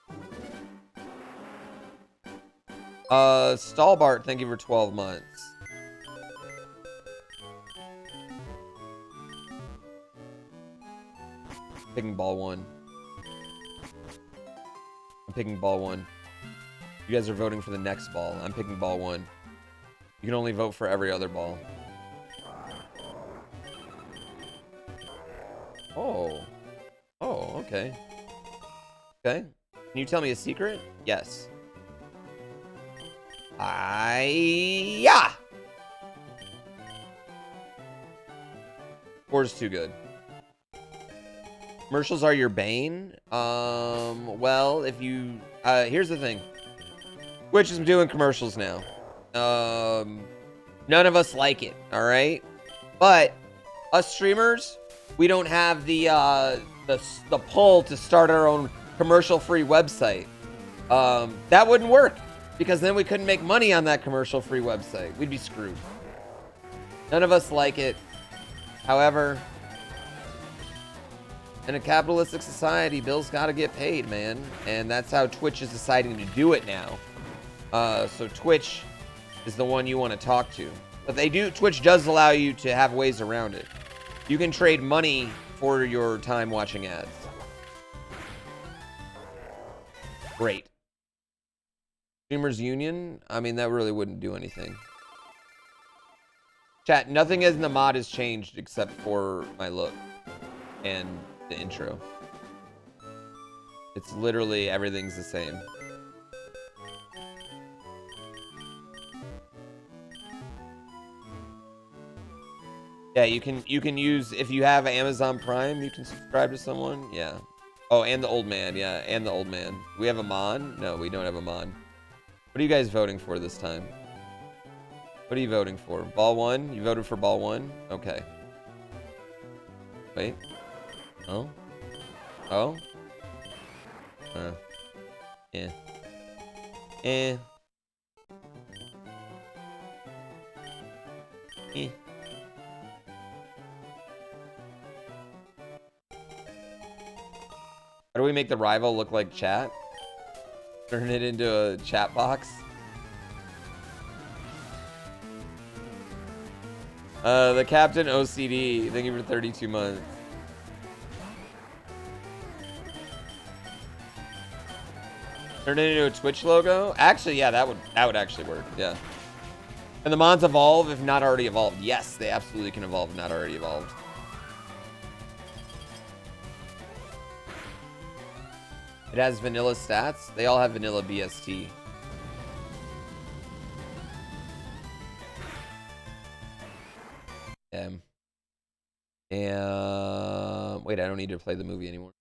Uh, Stalbart, thank you for twelve months. Picking ball one. I'm picking ball one. You guys are voting for the next ball. I'm picking ball one. You can only vote for every other ball. Oh. Oh, okay. Okay. Can you tell me a secret? Yes. I-ya! Four is too good. Commercials are your bane. Um, well, if you, uh, here's the thing. Twitch is doing commercials now. Um, none of us like it, all right? But us streamers, we don't have the, uh, the, the pull to start our own commercial-free website. Um, that wouldn't work because then we couldn't make money on that commercial-free website. We'd be screwed. None of us like it. However, in a capitalistic society, bills gotta get paid, man. And that's how Twitch is deciding to do it now. Uh, so Twitch is the one you want to talk to. But they do, Twitch does allow you to have ways around it. You can trade money for your time watching ads. Great. Streamers Union? I mean, that really wouldn't do anything. Chat, nothing in the mod has changed except for my look and the intro. It's literally everything's the same. Yeah, you can you can use, if you have Amazon Prime, you can subscribe to someone. Yeah. Oh, and the old man. Yeah, and the old man. We have a mon? No, we don't have a mon. What are you guys voting for this time? What are you voting for? Ball one? You voted for ball one? Okay. Wait. Oh? Oh? Uh, yeah. Eh. Eh. How do we make the rival look like chat? Turn it into a chat box? Uh, the Captain O C D. Thank you for thirty-two months. Turn it into a Twitch logo? Actually, yeah, that would that would actually work. Yeah. Can the mods evolve if not already evolved? Yes, they absolutely can evolve if not already evolved. It has vanilla stats. They all have vanilla B S T. Damn. And wait, I don't need to play the movie anymore.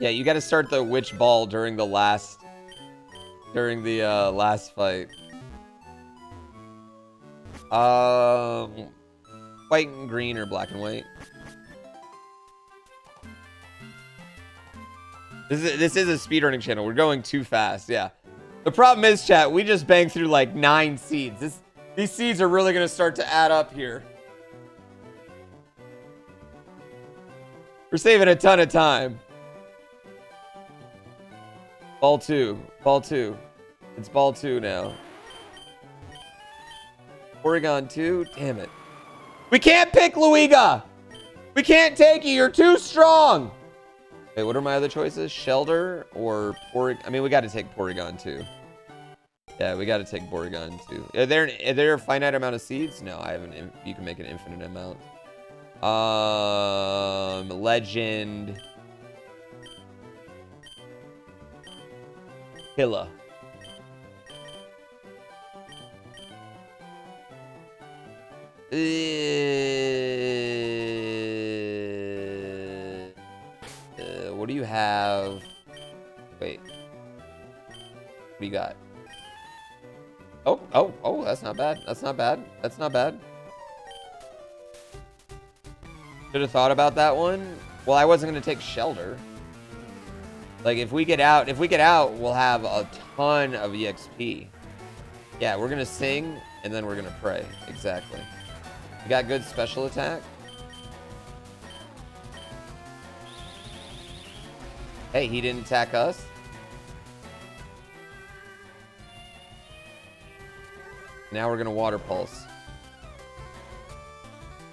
Yeah, you got to start the witch ball during the last, during the uh, last fight. Um, white and green or black and white. This is this is a speedrunning channel. We're going too fast. Yeah. The problem is, chat, we just banged through like nine seeds. This these seeds are really gonna start to add up here. We're saving a ton of time. Ball two. Ball two. It's ball two now. Oregon two. Damn it. We can't pick Luiga! We can't take you. You're too strong! Wait, what are my other choices? Shelter or Porygon? I mean, we got to take Porygon too. Yeah, we got to take Porygon too. Are there, are there a finite amount of seeds? No, I haven't. You can make an infinite amount. Um, Legend. Hilla. Uh, uh, what do you have? Wait. What do you got? Oh, oh, oh, that's not bad. That's not bad. That's not bad. Should have thought about that one. Well, I wasn't going to take shelter. Like, if we get out, if we get out, we'll have a ton of E X P. Yeah, we're going to sing, and then we're going to pray. Exactly. We got good special attack. Hey, he didn't attack us. Now we're going to Water Pulse.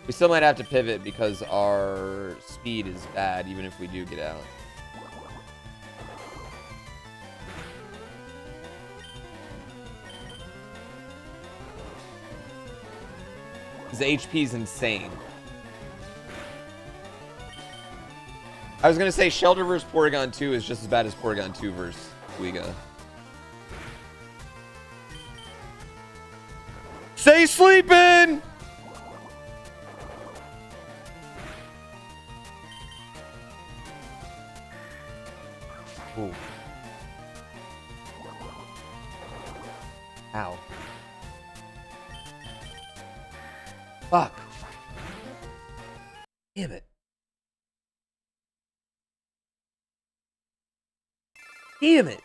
We still might have to pivot because our speed is bad, even if we do get out. His H P is insane. I was going to say Shelter versus Porygon two is just as bad as Porygon two versus Luiga. Stay sleeping! Ooh. Ow. Fuck. Damn it. Damn it.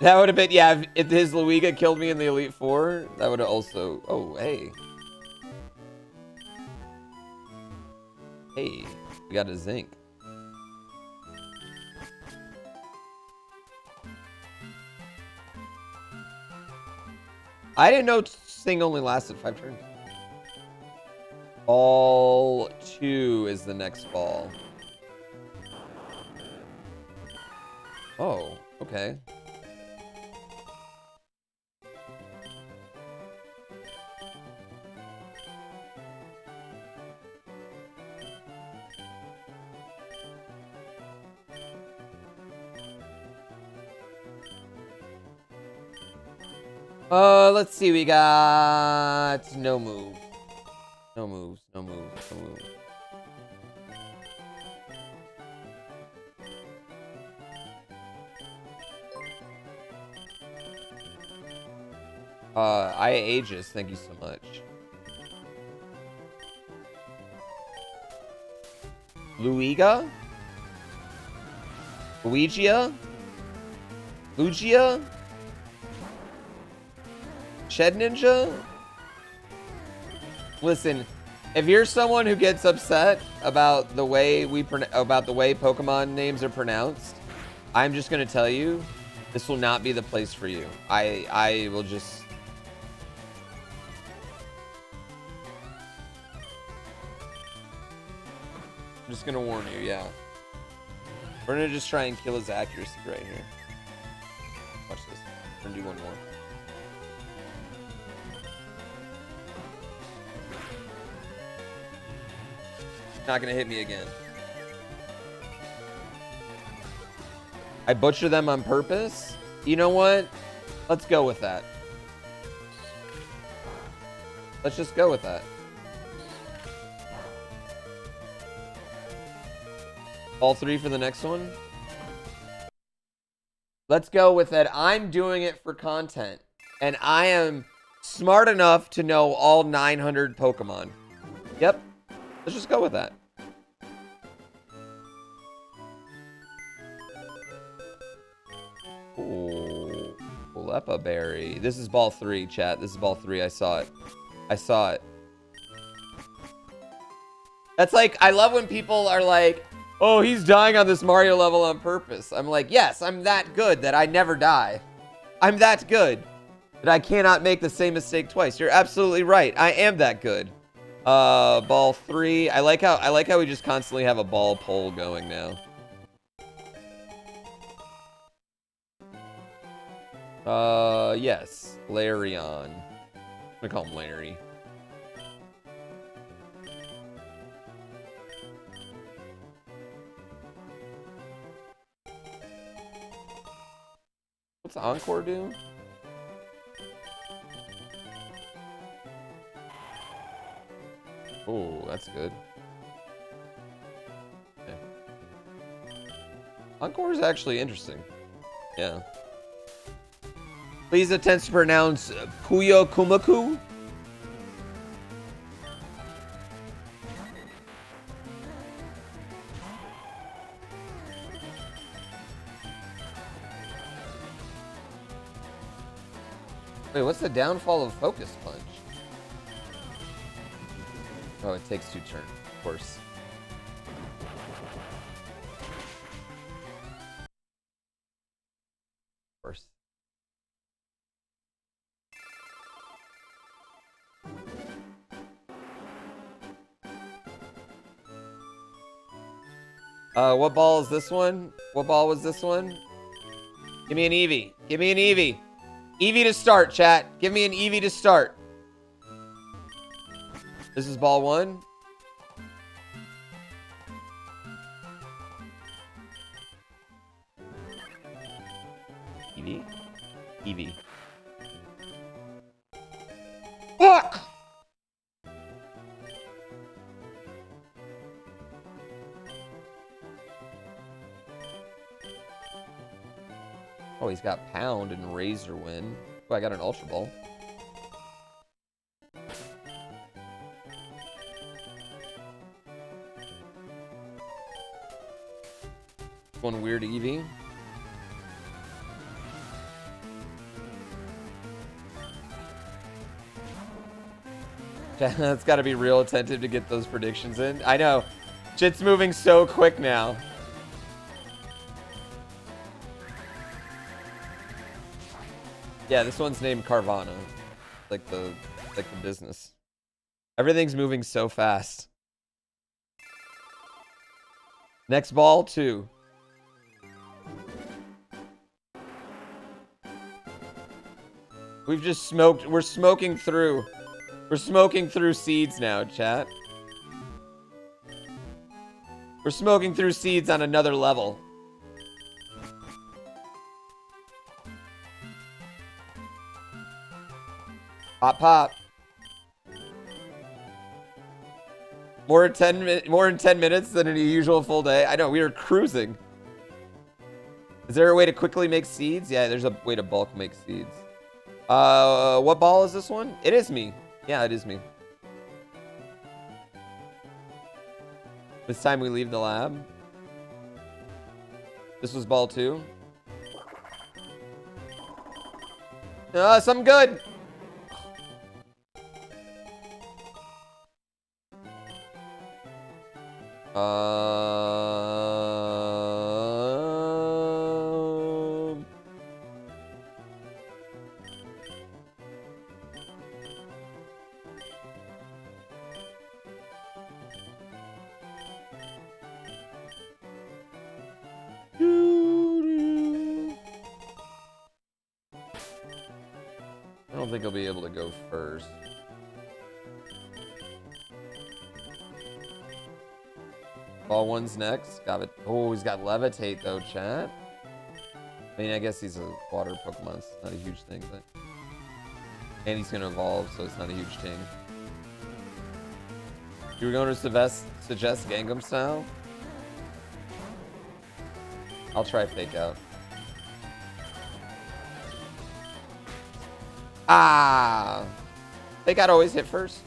That would have been, yeah, if, if his Luiga killed me in the Elite Four, that would have also, oh, hey. Hey, we got a zinc. I didn't know Sing only lasted five turns. Ball two is the next ball. Oh, okay. Uh, let's see, we got no move. No moves, no moves, no moves. Uh, I Aegis, thank you so much. Luiga? Luigia? Lugia? Shed Ninja? Listen, if you're someone who gets upset about the way we about the way Pokemon names are pronounced, I'm just gonna tell you, this will not be the place for you. I I will just. I'm just gonna warn you, yeah. We're gonna just try and kill his accuracy right here. Watch this. We're gonna do one more. Not gonna hit me again. I butcher them on purpose. You know what? Let's go with that. Let's just go with that. All three for the next one. Let's go with that. I'm doing it for content, and I am smart enough to know all nine hundred Pokemon. Yep. Let's just go with that. Ooh, Lepa Berry. This is ball three, chat. This is ball three. I saw it. I saw it. That's like, I love when people are like, oh, he's dying on this Mario level on purpose. I'm like, yes, I'm that good that I never die. I'm that good that I cannot make the same mistake twice. You're absolutely right. I am that good. Uh, ball three. I like how I like how we just constantly have a ball poll going now. Uh, yes, Larion. I'm gonna call him Larry. What's Encore do? Oh, that's good. Yeah. Encore is actually interesting. Yeah. Please attempt to pronounce Puyo Kumaku. Wait, what's the downfall of Focus Punch? Oh, it takes two turns, of course. Of course. Uh, what ball is this one? What ball was this one? Give me an Eevee. Give me an Eevee. Eevee to start, chat. Give me an Eevee to start. This is ball one. Eevee. Eevee. Fuck! Oh, he's got Pound and Razor Wind. Oh, I got an Ultra Ball. One weird Eevee. That's got to be real attentive to get those predictions in. I know. Shit's moving so quick now. Yeah, this one's named Carvana. Like the, like the business. Everything's moving so fast. Next ball, two. We've just smoked. We're smoking through. We're smoking through seeds now, chat. We're smoking through seeds on another level. Pop, pop. More in ten more in ten minutes than in a usual full day. I know we are cruising. Is there a way to quickly make seeds? Yeah, there's a way to bulk make seeds. Uh, what ball is this one? It is me. Yeah, it is me. This time we leave the lab. This was ball two. Uh, something good. Uh, I don't think I'll be able to go first. Ball one's next. Got it. Oh, he's got levitate though, chat. I mean, I guess he's a water Pokemon. So it's not a huge thing, but and he's gonna evolve, so it's not a huge thing. You were going to suggest suggest Gangnam Style? I'll try Fake Out. Ah, Fake Out always hit first.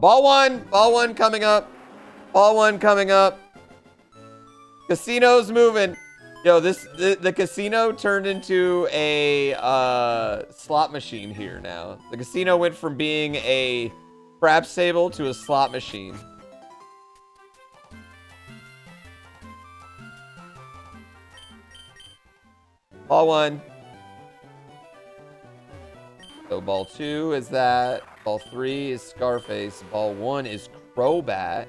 Ball one, ball one coming up. Ball one coming up. Casino's moving. Yo, this the, the casino turned into a uh, slot machine here now. The casino went from being a craps table to a slot machine. Ball one. So ball two is that. Ball three is Scarface. Ball one is Crobat.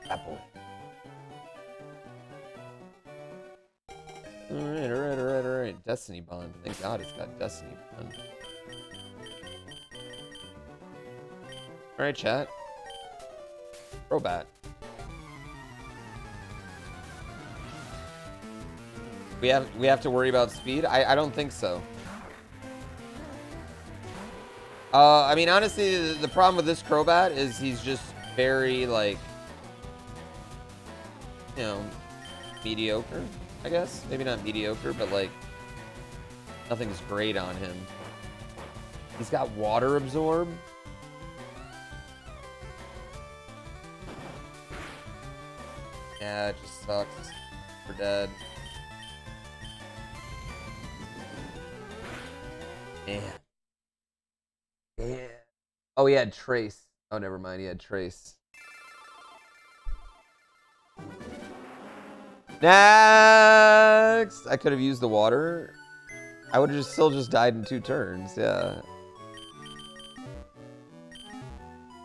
That boy. All right, all right, all right, all right. Destiny Bond. Thank God it's got Destiny Bond. All right, chat. Crobat. We have we have to worry about speed? I, I don't think so. Uh, I mean, honestly, the, the problem with this Crobat is he's just very, like, you know, mediocre, I guess. Maybe not mediocre, but, like, nothing's great on him. He's got Water Absorb. Yeah, it just sucks. We're dead. Yeah. Yeah. Oh, he had Trace. Oh, never mind. He had Trace. Next! I could have used the water. I would have just still just died in two turns. Yeah.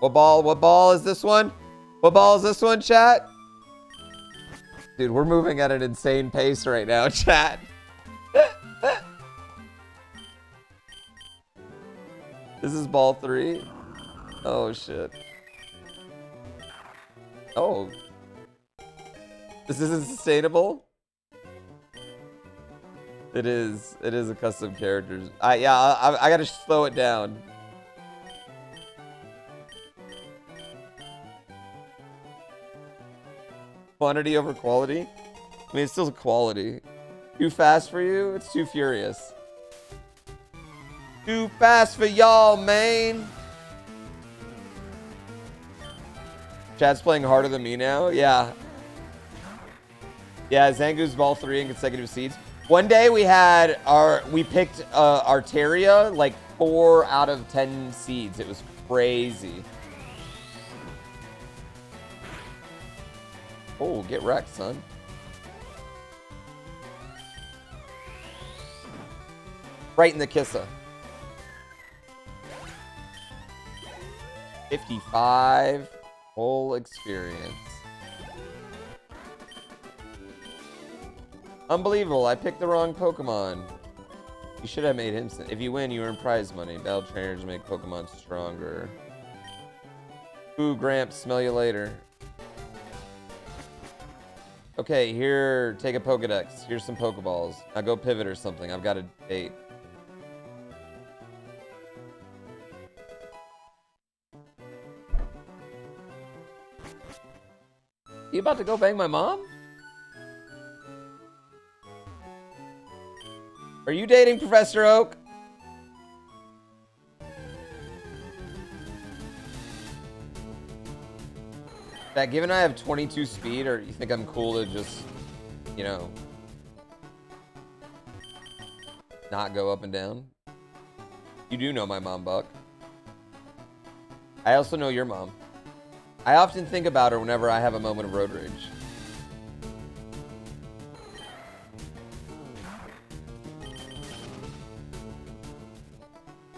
What ball? What ball is this one? What ball is this one, chat? Dude, we're moving at an insane pace right now, chat. This is ball three. Oh shit. Oh. This isn't sustainable. It is. It is a custom character. I yeah. I, I gotta slow it down. Quantity over quality. I mean, it's still quality. Too fast for you? It's too furious. Too fast for y'all, man. Chad's playing harder than me now. Yeah. Yeah, Zangoose ball three in consecutive seeds. One day we had our, we picked uh, Arteria like four out of ten seeds. It was crazy. Oh, get wrecked, son. Right in the kisser. fifty-five whole experience. Unbelievable, I picked the wrong Pokemon. You should have made him. If you win, you earn prize money. Battle trainers make Pokemon stronger. Ooh, Gramps, smell you later. Okay, here, take a Pokedex. Here's some Pokeballs. Now go pivot or something. I've got a date. You about to go bang my mom? Are you dating Professor Oak? That given I have twenty-two speed, or you think I'm cool to just, you know, not go up and down? You do know my mom, Buck. I also know your mom. I often think about her whenever I have a moment of road rage.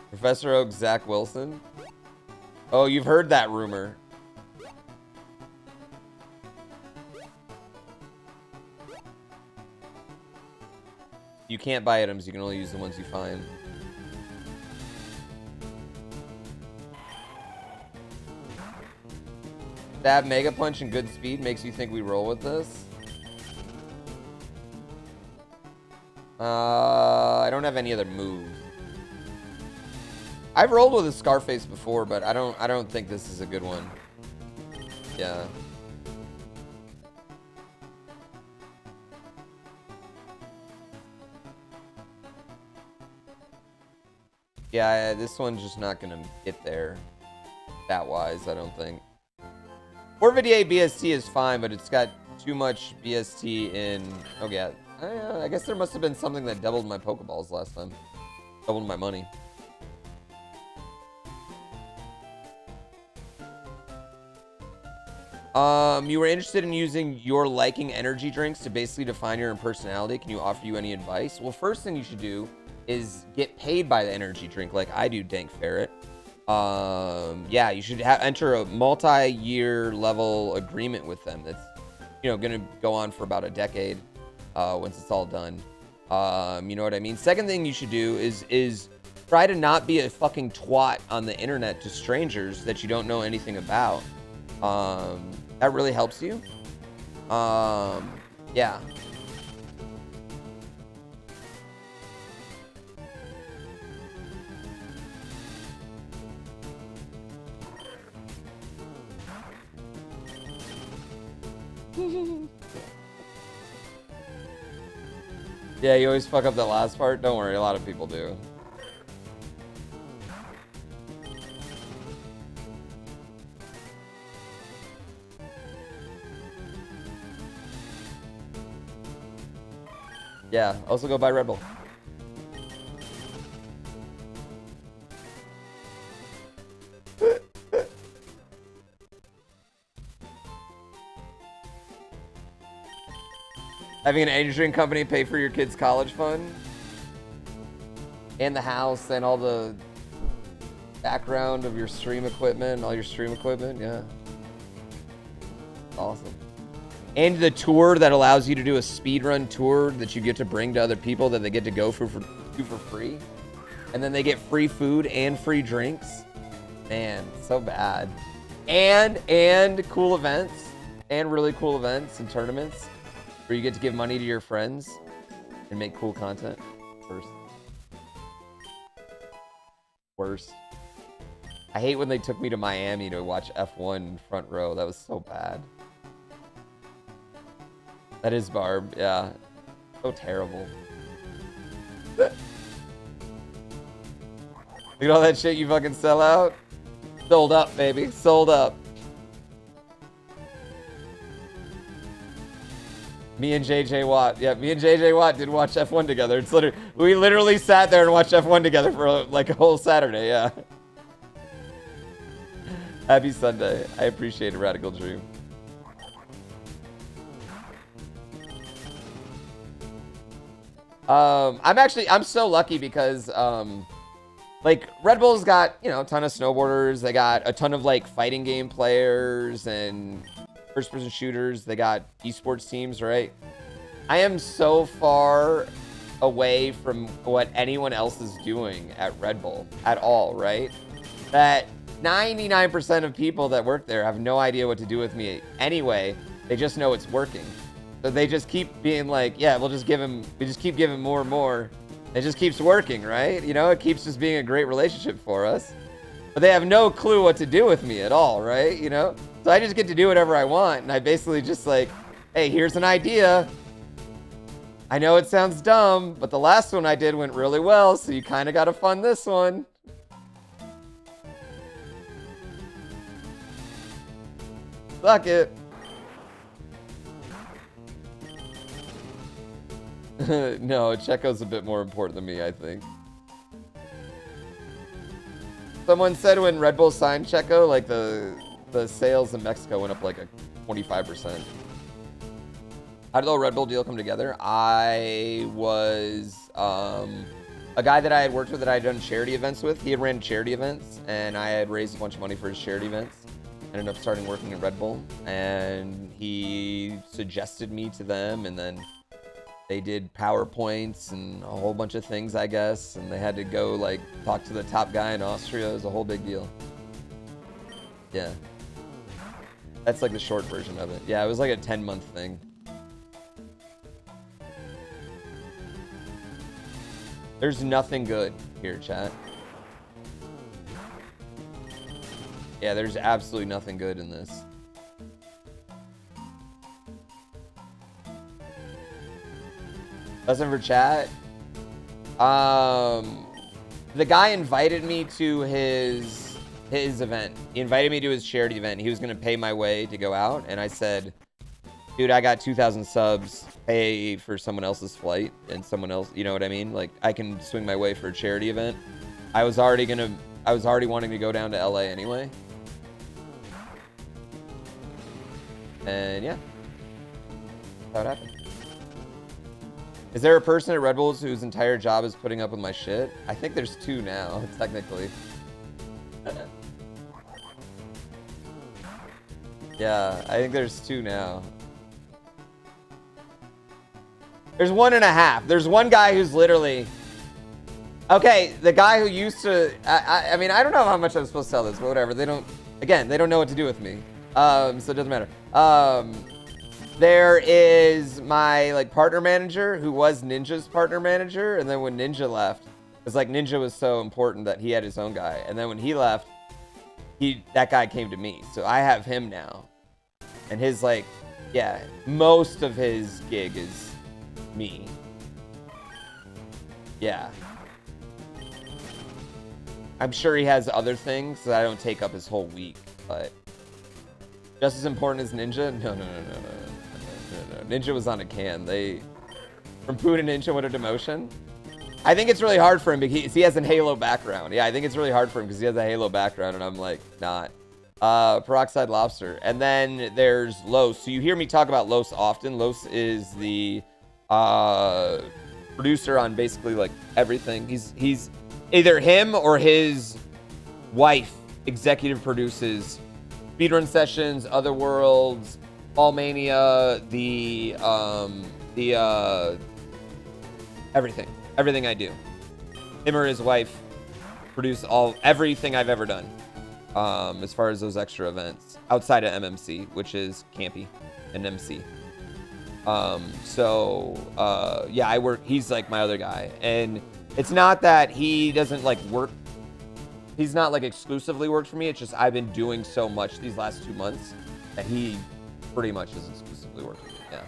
Professor Oak, Zach Wilson? Oh, you've heard that rumor. You can't buy items, you can only use the ones you find. That Mega Punch and good speed makes you think we roll with this? Uh, I don't have any other moves. I've rolled with a Scarface before, but I don't I don't think this is a good one. Yeah. Yeah, this one's just not gonna get there that wise, I don't think. four fifty-eight B S T is fine, but it's got too much B S T in... Oh, yeah. I, I guess there must have been something that doubled my Pokeballs last time. Doubled my money. Um, you were interested in using your liking energy drinks to basically define your own personality. Can you offer you any advice? Well, first thing you should do is get paid by the energy drink like I do, Dank Ferret. Um, yeah, you should ha enter a multi-year level agreement with them that's, you know, gonna go on for about a decade uh, once it's all done. Um, you know what I mean? Second thing you should do is is try to not be a fucking twat on the internet to strangers that you don't know anything about. Um, that really helps you. Um, yeah. Yeah, you always fuck up the last part. Don't worry, a lot of people do. Yeah, also go buy Red Bull. Having an engineering company pay for your kids' college fund and the house and all the background of your stream equipment, all your stream equipment, yeah. Awesome. And the tour that allows you to do a speedrun tour that you get to bring to other people that they get to go for, for, do for free. And then they get free food and free drinks. Man, so bad. And, and cool events. And really cool events and tournaments where you get to give money to your friends and make cool content. Worst. Worst. I hate when they took me to Miami to watch F one front row. That was so bad. That is Barb, yeah. So terrible. Look at all that shit you fucking sell out. Sold up, baby. Sold up. Me and J J Watt. Yeah, me and J J Watt did watch F one together. It's literally, we literally sat there and watched F one together for like a whole Saturday, yeah. Happy Sunday. I appreciate a Radical Dream. Um, I'm actually, I'm so lucky because, um, like, Red Bull's got, you know, a ton of snowboarders. They got a ton of, like, fighting game players and first-person shooters. They got esports teams, right? I am so far away from what anyone else is doing at Red Bull at all, right? That ninety-nine percent of people that work there have no idea what to do with me anyway. They just know it's working. So they just keep being like, yeah, we'll just give him, we just keep giving more and more. It just keeps working, right? You know, it keeps just being a great relationship for us. But they have no clue what to do with me at all, right? You know? So I just get to do whatever I want, and I basically just like, hey, here's an idea. I know it sounds dumb, but the last one I did went really well, so you kind of got to fund this one. Fuck it. No, Checo's a bit more important than me, I think. Someone said when Red Bull signed Checo, like the the sales in Mexico went up like a twenty-five percent. How did the Red Bull deal come together? I was um, a guy that I had worked with that I had done charity events with. He had ran charity events, and I had raised a bunch of money for his charity events. I ended up starting working at Red Bull, and he suggested me to them, and then they did PowerPoints and a whole bunch of things, I guess, and they had to go like talk to the top guy in Austria. It was a whole big deal. Yeah. That's like the short version of it. Yeah, it was like a ten-month thing. There's nothing good here, chat. Yeah, there's absolutely nothing good in this. Lesson for chat. Um, the guy invited me to his his event. He invited me to his charity event. He was gonna pay my way to go out, and I said, dude, I got two thousand subs. Pay for someone else's flight and someone else, you know what I mean? Like, I can swing my way for a charity event. I was already gonna, I was already wanting to go down to L A anyway. And yeah, that's how it happened. Is there a person at Red Bulls whose entire job is putting up with my shit? I think there's two now, technically. Yeah, I think there's two now. There's one and a half. There's one guy who's literally... Okay, the guy who used to... I, I, I mean, I don't know how much I'm supposed to tell this, but whatever. They don't... Again, they don't know what to do with me. Um, so it doesn't matter. Um, there is my, like, partner manager, who was Ninja's partner manager. And then when Ninja left... Because, like, Ninja was so important that he had his own guy. And then when he left, he that guy came to me. So I have him now. And his, like... Yeah, most of his gig is... me. Yeah. I'm sure he has other things that I don't take up his whole week, but just as important as Ninja? No, no, no, no, no, no, no, no. Ninja was on a can. They, from Poo to Ninja, what a demotion. I think it's really hard for him because he has a Halo background. Yeah, I think it's really hard for him because he has a Halo background, and I'm like, not. Uh, Peroxide Lobster. And then there's Los. So you hear me talk about Los often. Los is the... Uh, producer on basically like everything. He's he's either him or his wife executive produces speedrun sessions, Other Worlds, Fallmania, the um, the uh, everything, everything I do. Him or his wife produce all everything I've ever done. Um, as far as those extra events outside of M M C, which is campy and M C. Um, so, uh, yeah, I work, he's like my other guy, and it's not that he doesn't like work. He's not like exclusively worked for me. It's just, I've been doing so much these last two months that he pretty much is exclusively working. Yeah.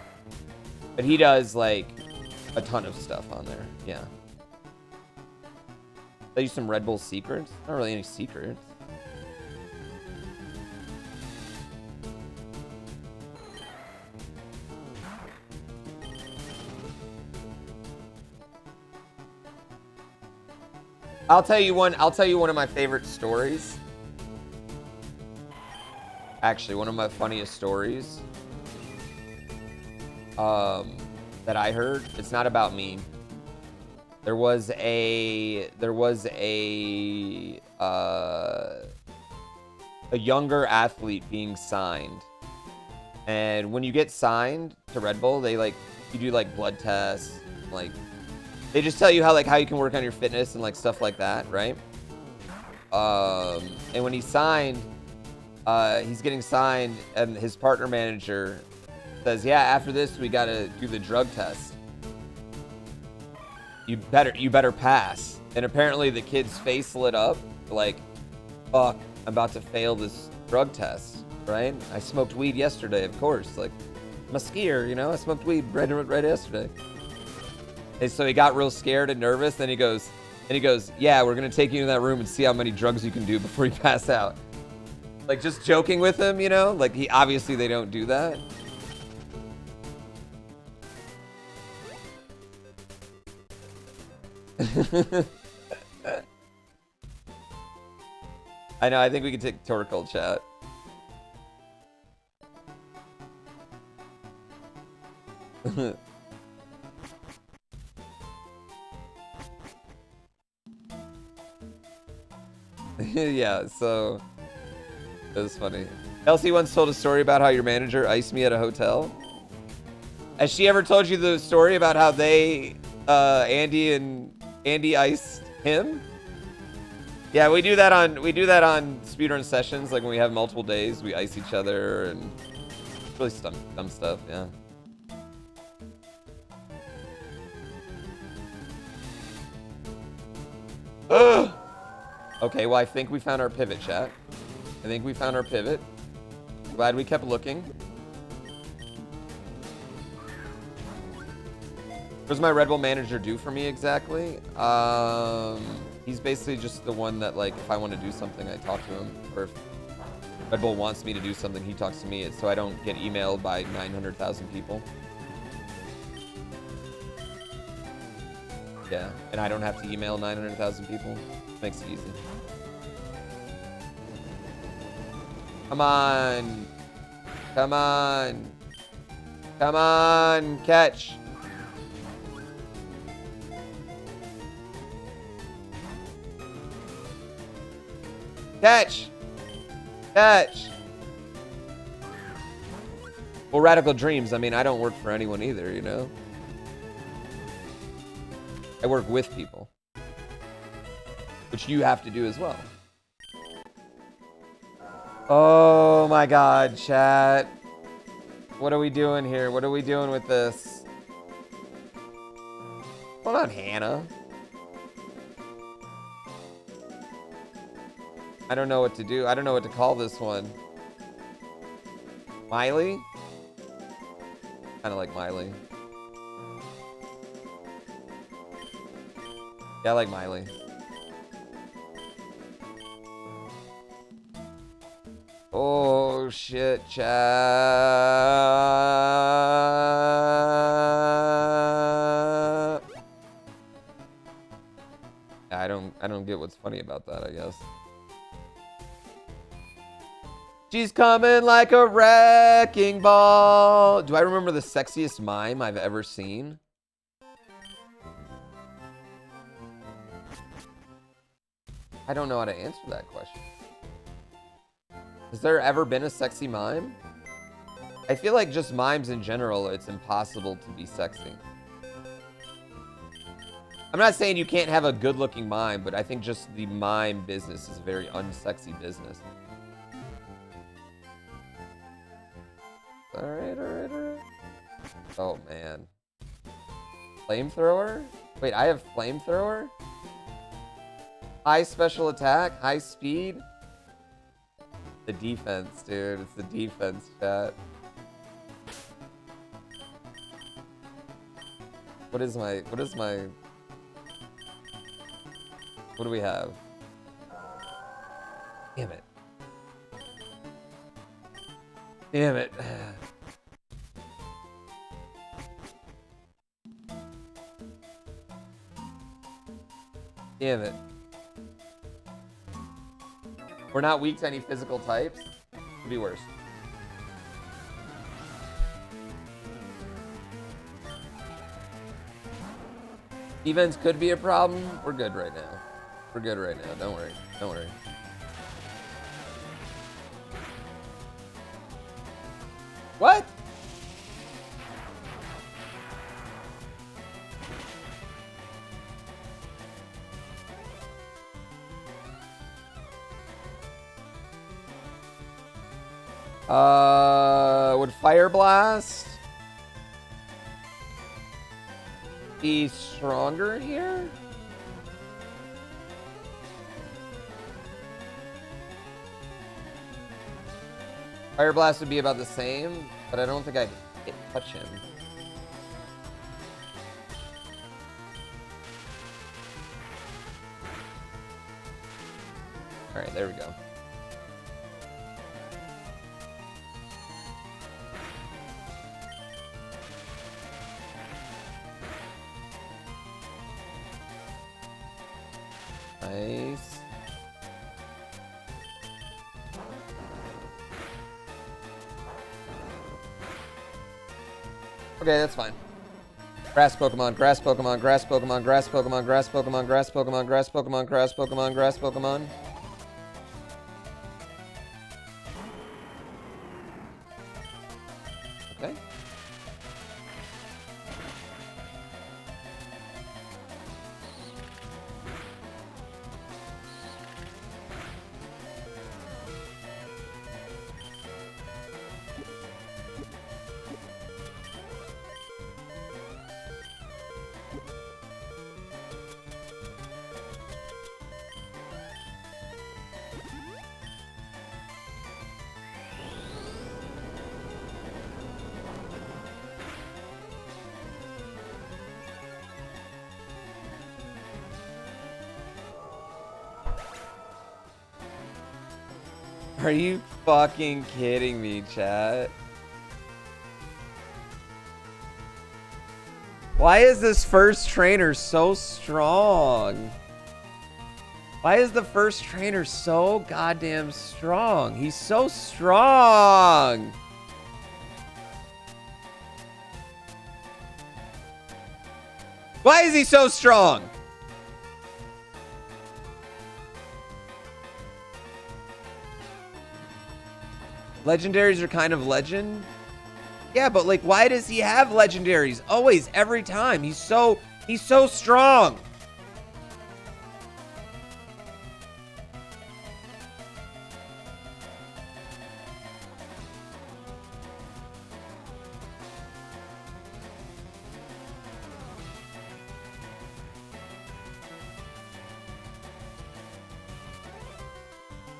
But he does like a ton of stuff on there. Yeah. I'll use some Red Bull secrets. Not really any secrets. I'll tell you one, I'll tell you one of my favorite stories. Actually, one of my funniest stories um, that I heard. It's not about me. There was a, there was a, uh, a younger athlete being signed. And when you get signed to Red Bull, they like, you do like blood tests, like, they just tell you how like how you can work on your fitness and like stuff like that, right? Um, and when he signed, uh, he's getting signed, and his partner manager Says, yeah, after this, we gotta do the drug test. You better, you better pass. And apparently the kid's face lit up, like, fuck, I'm about to fail this drug test, right? I smoked weed yesterday, of course. Like, I'm a skier, you know? I smoked weed right, right yesterday. And so he got real scared and nervous, then he goes, and he goes, yeah, we're gonna take you to that room and see how many drugs you can do before you pass out. Like, just joking with him, you know? Like, he obviously they don't do that. I know, I think we can take Torkoal chat. Yeah, so... It was funny. Elsie once told a story about how your manager iced me at a hotel. Has she ever told you the story about how they, uh, Andy and Andy iced him? Yeah, we do that on we do that on speedrun sessions. Like when we have multiple days, we ice each other and it's really dumb, dumb stuff. Yeah. Ugh. Okay, well I think we found our pivot, chat. I think we found our pivot. Glad we kept looking. What does my Red Bull manager do for me exactly? Um, he's basically just the one that, like, if I want to do something, I talk to him. Or if Red Bull wants me to do something, he talks to me, so I don't get emailed by nine hundred thousand people. Yeah, and I don't have to email nine hundred thousand people. Makes it easy. Come on. Come on. Come on. Catch. Catch. Catch. Well, Radical Dreams. I mean, I don't work for anyone either, you know? I work with people. Which you have to do as well. Oh my god, chat. What are we doing here? What are we doing with this? Hold on, Hannah. I don't know what to do. I don't know what to call this one. Miley? Kinda like Miley. Yeah, I like Miley. Oh shit, chat. I don't I don't get what's funny about that, I guess. She's coming like a wrecking ball. Do I remember the sexiest mime I've ever seen? I don't know how to answer that question. Has there ever been a sexy mime? I feel like just mimes in general, it's impossible to be sexy. I'm not saying you can't have a good-looking mime, but I think just the mime business is a very unsexy business. Alright, alright, alright. Oh, man. Flamethrower? Wait, I have Flamethrower? High special attack, high speed. The defense, dude. It's the defense, chat. What is my... What is my... What do we have? Damn it. Damn it. Damn it. We're not weak to any physical types. Could be worse. Events could be a problem. We're good right now. We're good right now. Don't worry. Don't worry. What? Uh, would Fire Blast? be stronger here? Fire Blast would be about the same, but I don't think I'd hit touch him. All right, there we go. Nice. Okay, that's fine. Grass Pokemon, grass Pokemon, grass Pokemon, grass Pokemon, grass Pokemon, grass Pokemon, grass Pokemon, grass Pokemon, grass Pokemon. Okay. Are you fucking kidding me, chat? Why is this first trainer so strong? Why is the first trainer so goddamn strong? He's so strong! Why is he so strong? Legendaries are kind of legend. Yeah, but like, why does he have legendaries? Always, every time. He's so, he's so strong.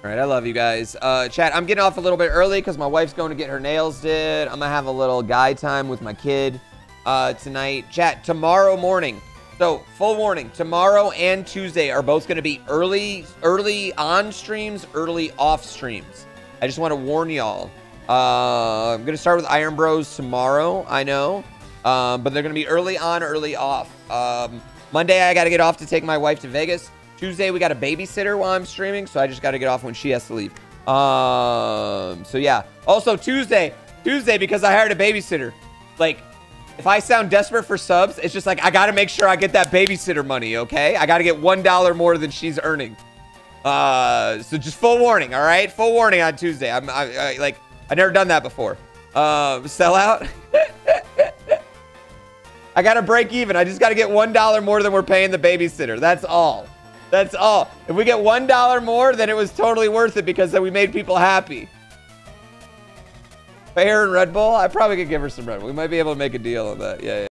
All right, I love you guys. Uh, chat, I'm getting off a little bit early because my wife's going to get her nails did. I'm gonna have a little guy time with my kid uh, tonight. Chat, tomorrow morning. So, full warning, tomorrow and Tuesday are both gonna be early, early on streams, early off streams. I just wanna warn y'all. Uh, I'm gonna start with Iron Bros tomorrow, I know. Um, but they're gonna be early on, early off. Um, Monday, I gotta get off to take my wife to Vegas. Tuesday, we got a babysitter while I'm streaming, so I just got to get off when she has to leave. Um, so, yeah. Also, Tuesday. Tuesday, because I hired a babysitter. Like, if I sound desperate for subs, it's just like, I got to make sure I get that babysitter money, okay? I got to get one dollar more than she's earning. Uh, so, just full warning, all right? Full warning on Tuesday. I'm, I, I, like, I've never done that before. Um, sell out. I got to break even. I just got to get one dollar more than we're paying the babysitter. That's all. That's all. If we get one dollar more, then it was totally worth it because then we made people happy. Fair and Red Bull? I probably could give her some Red Bull. We might be able to make a deal on that. Yeah, yeah.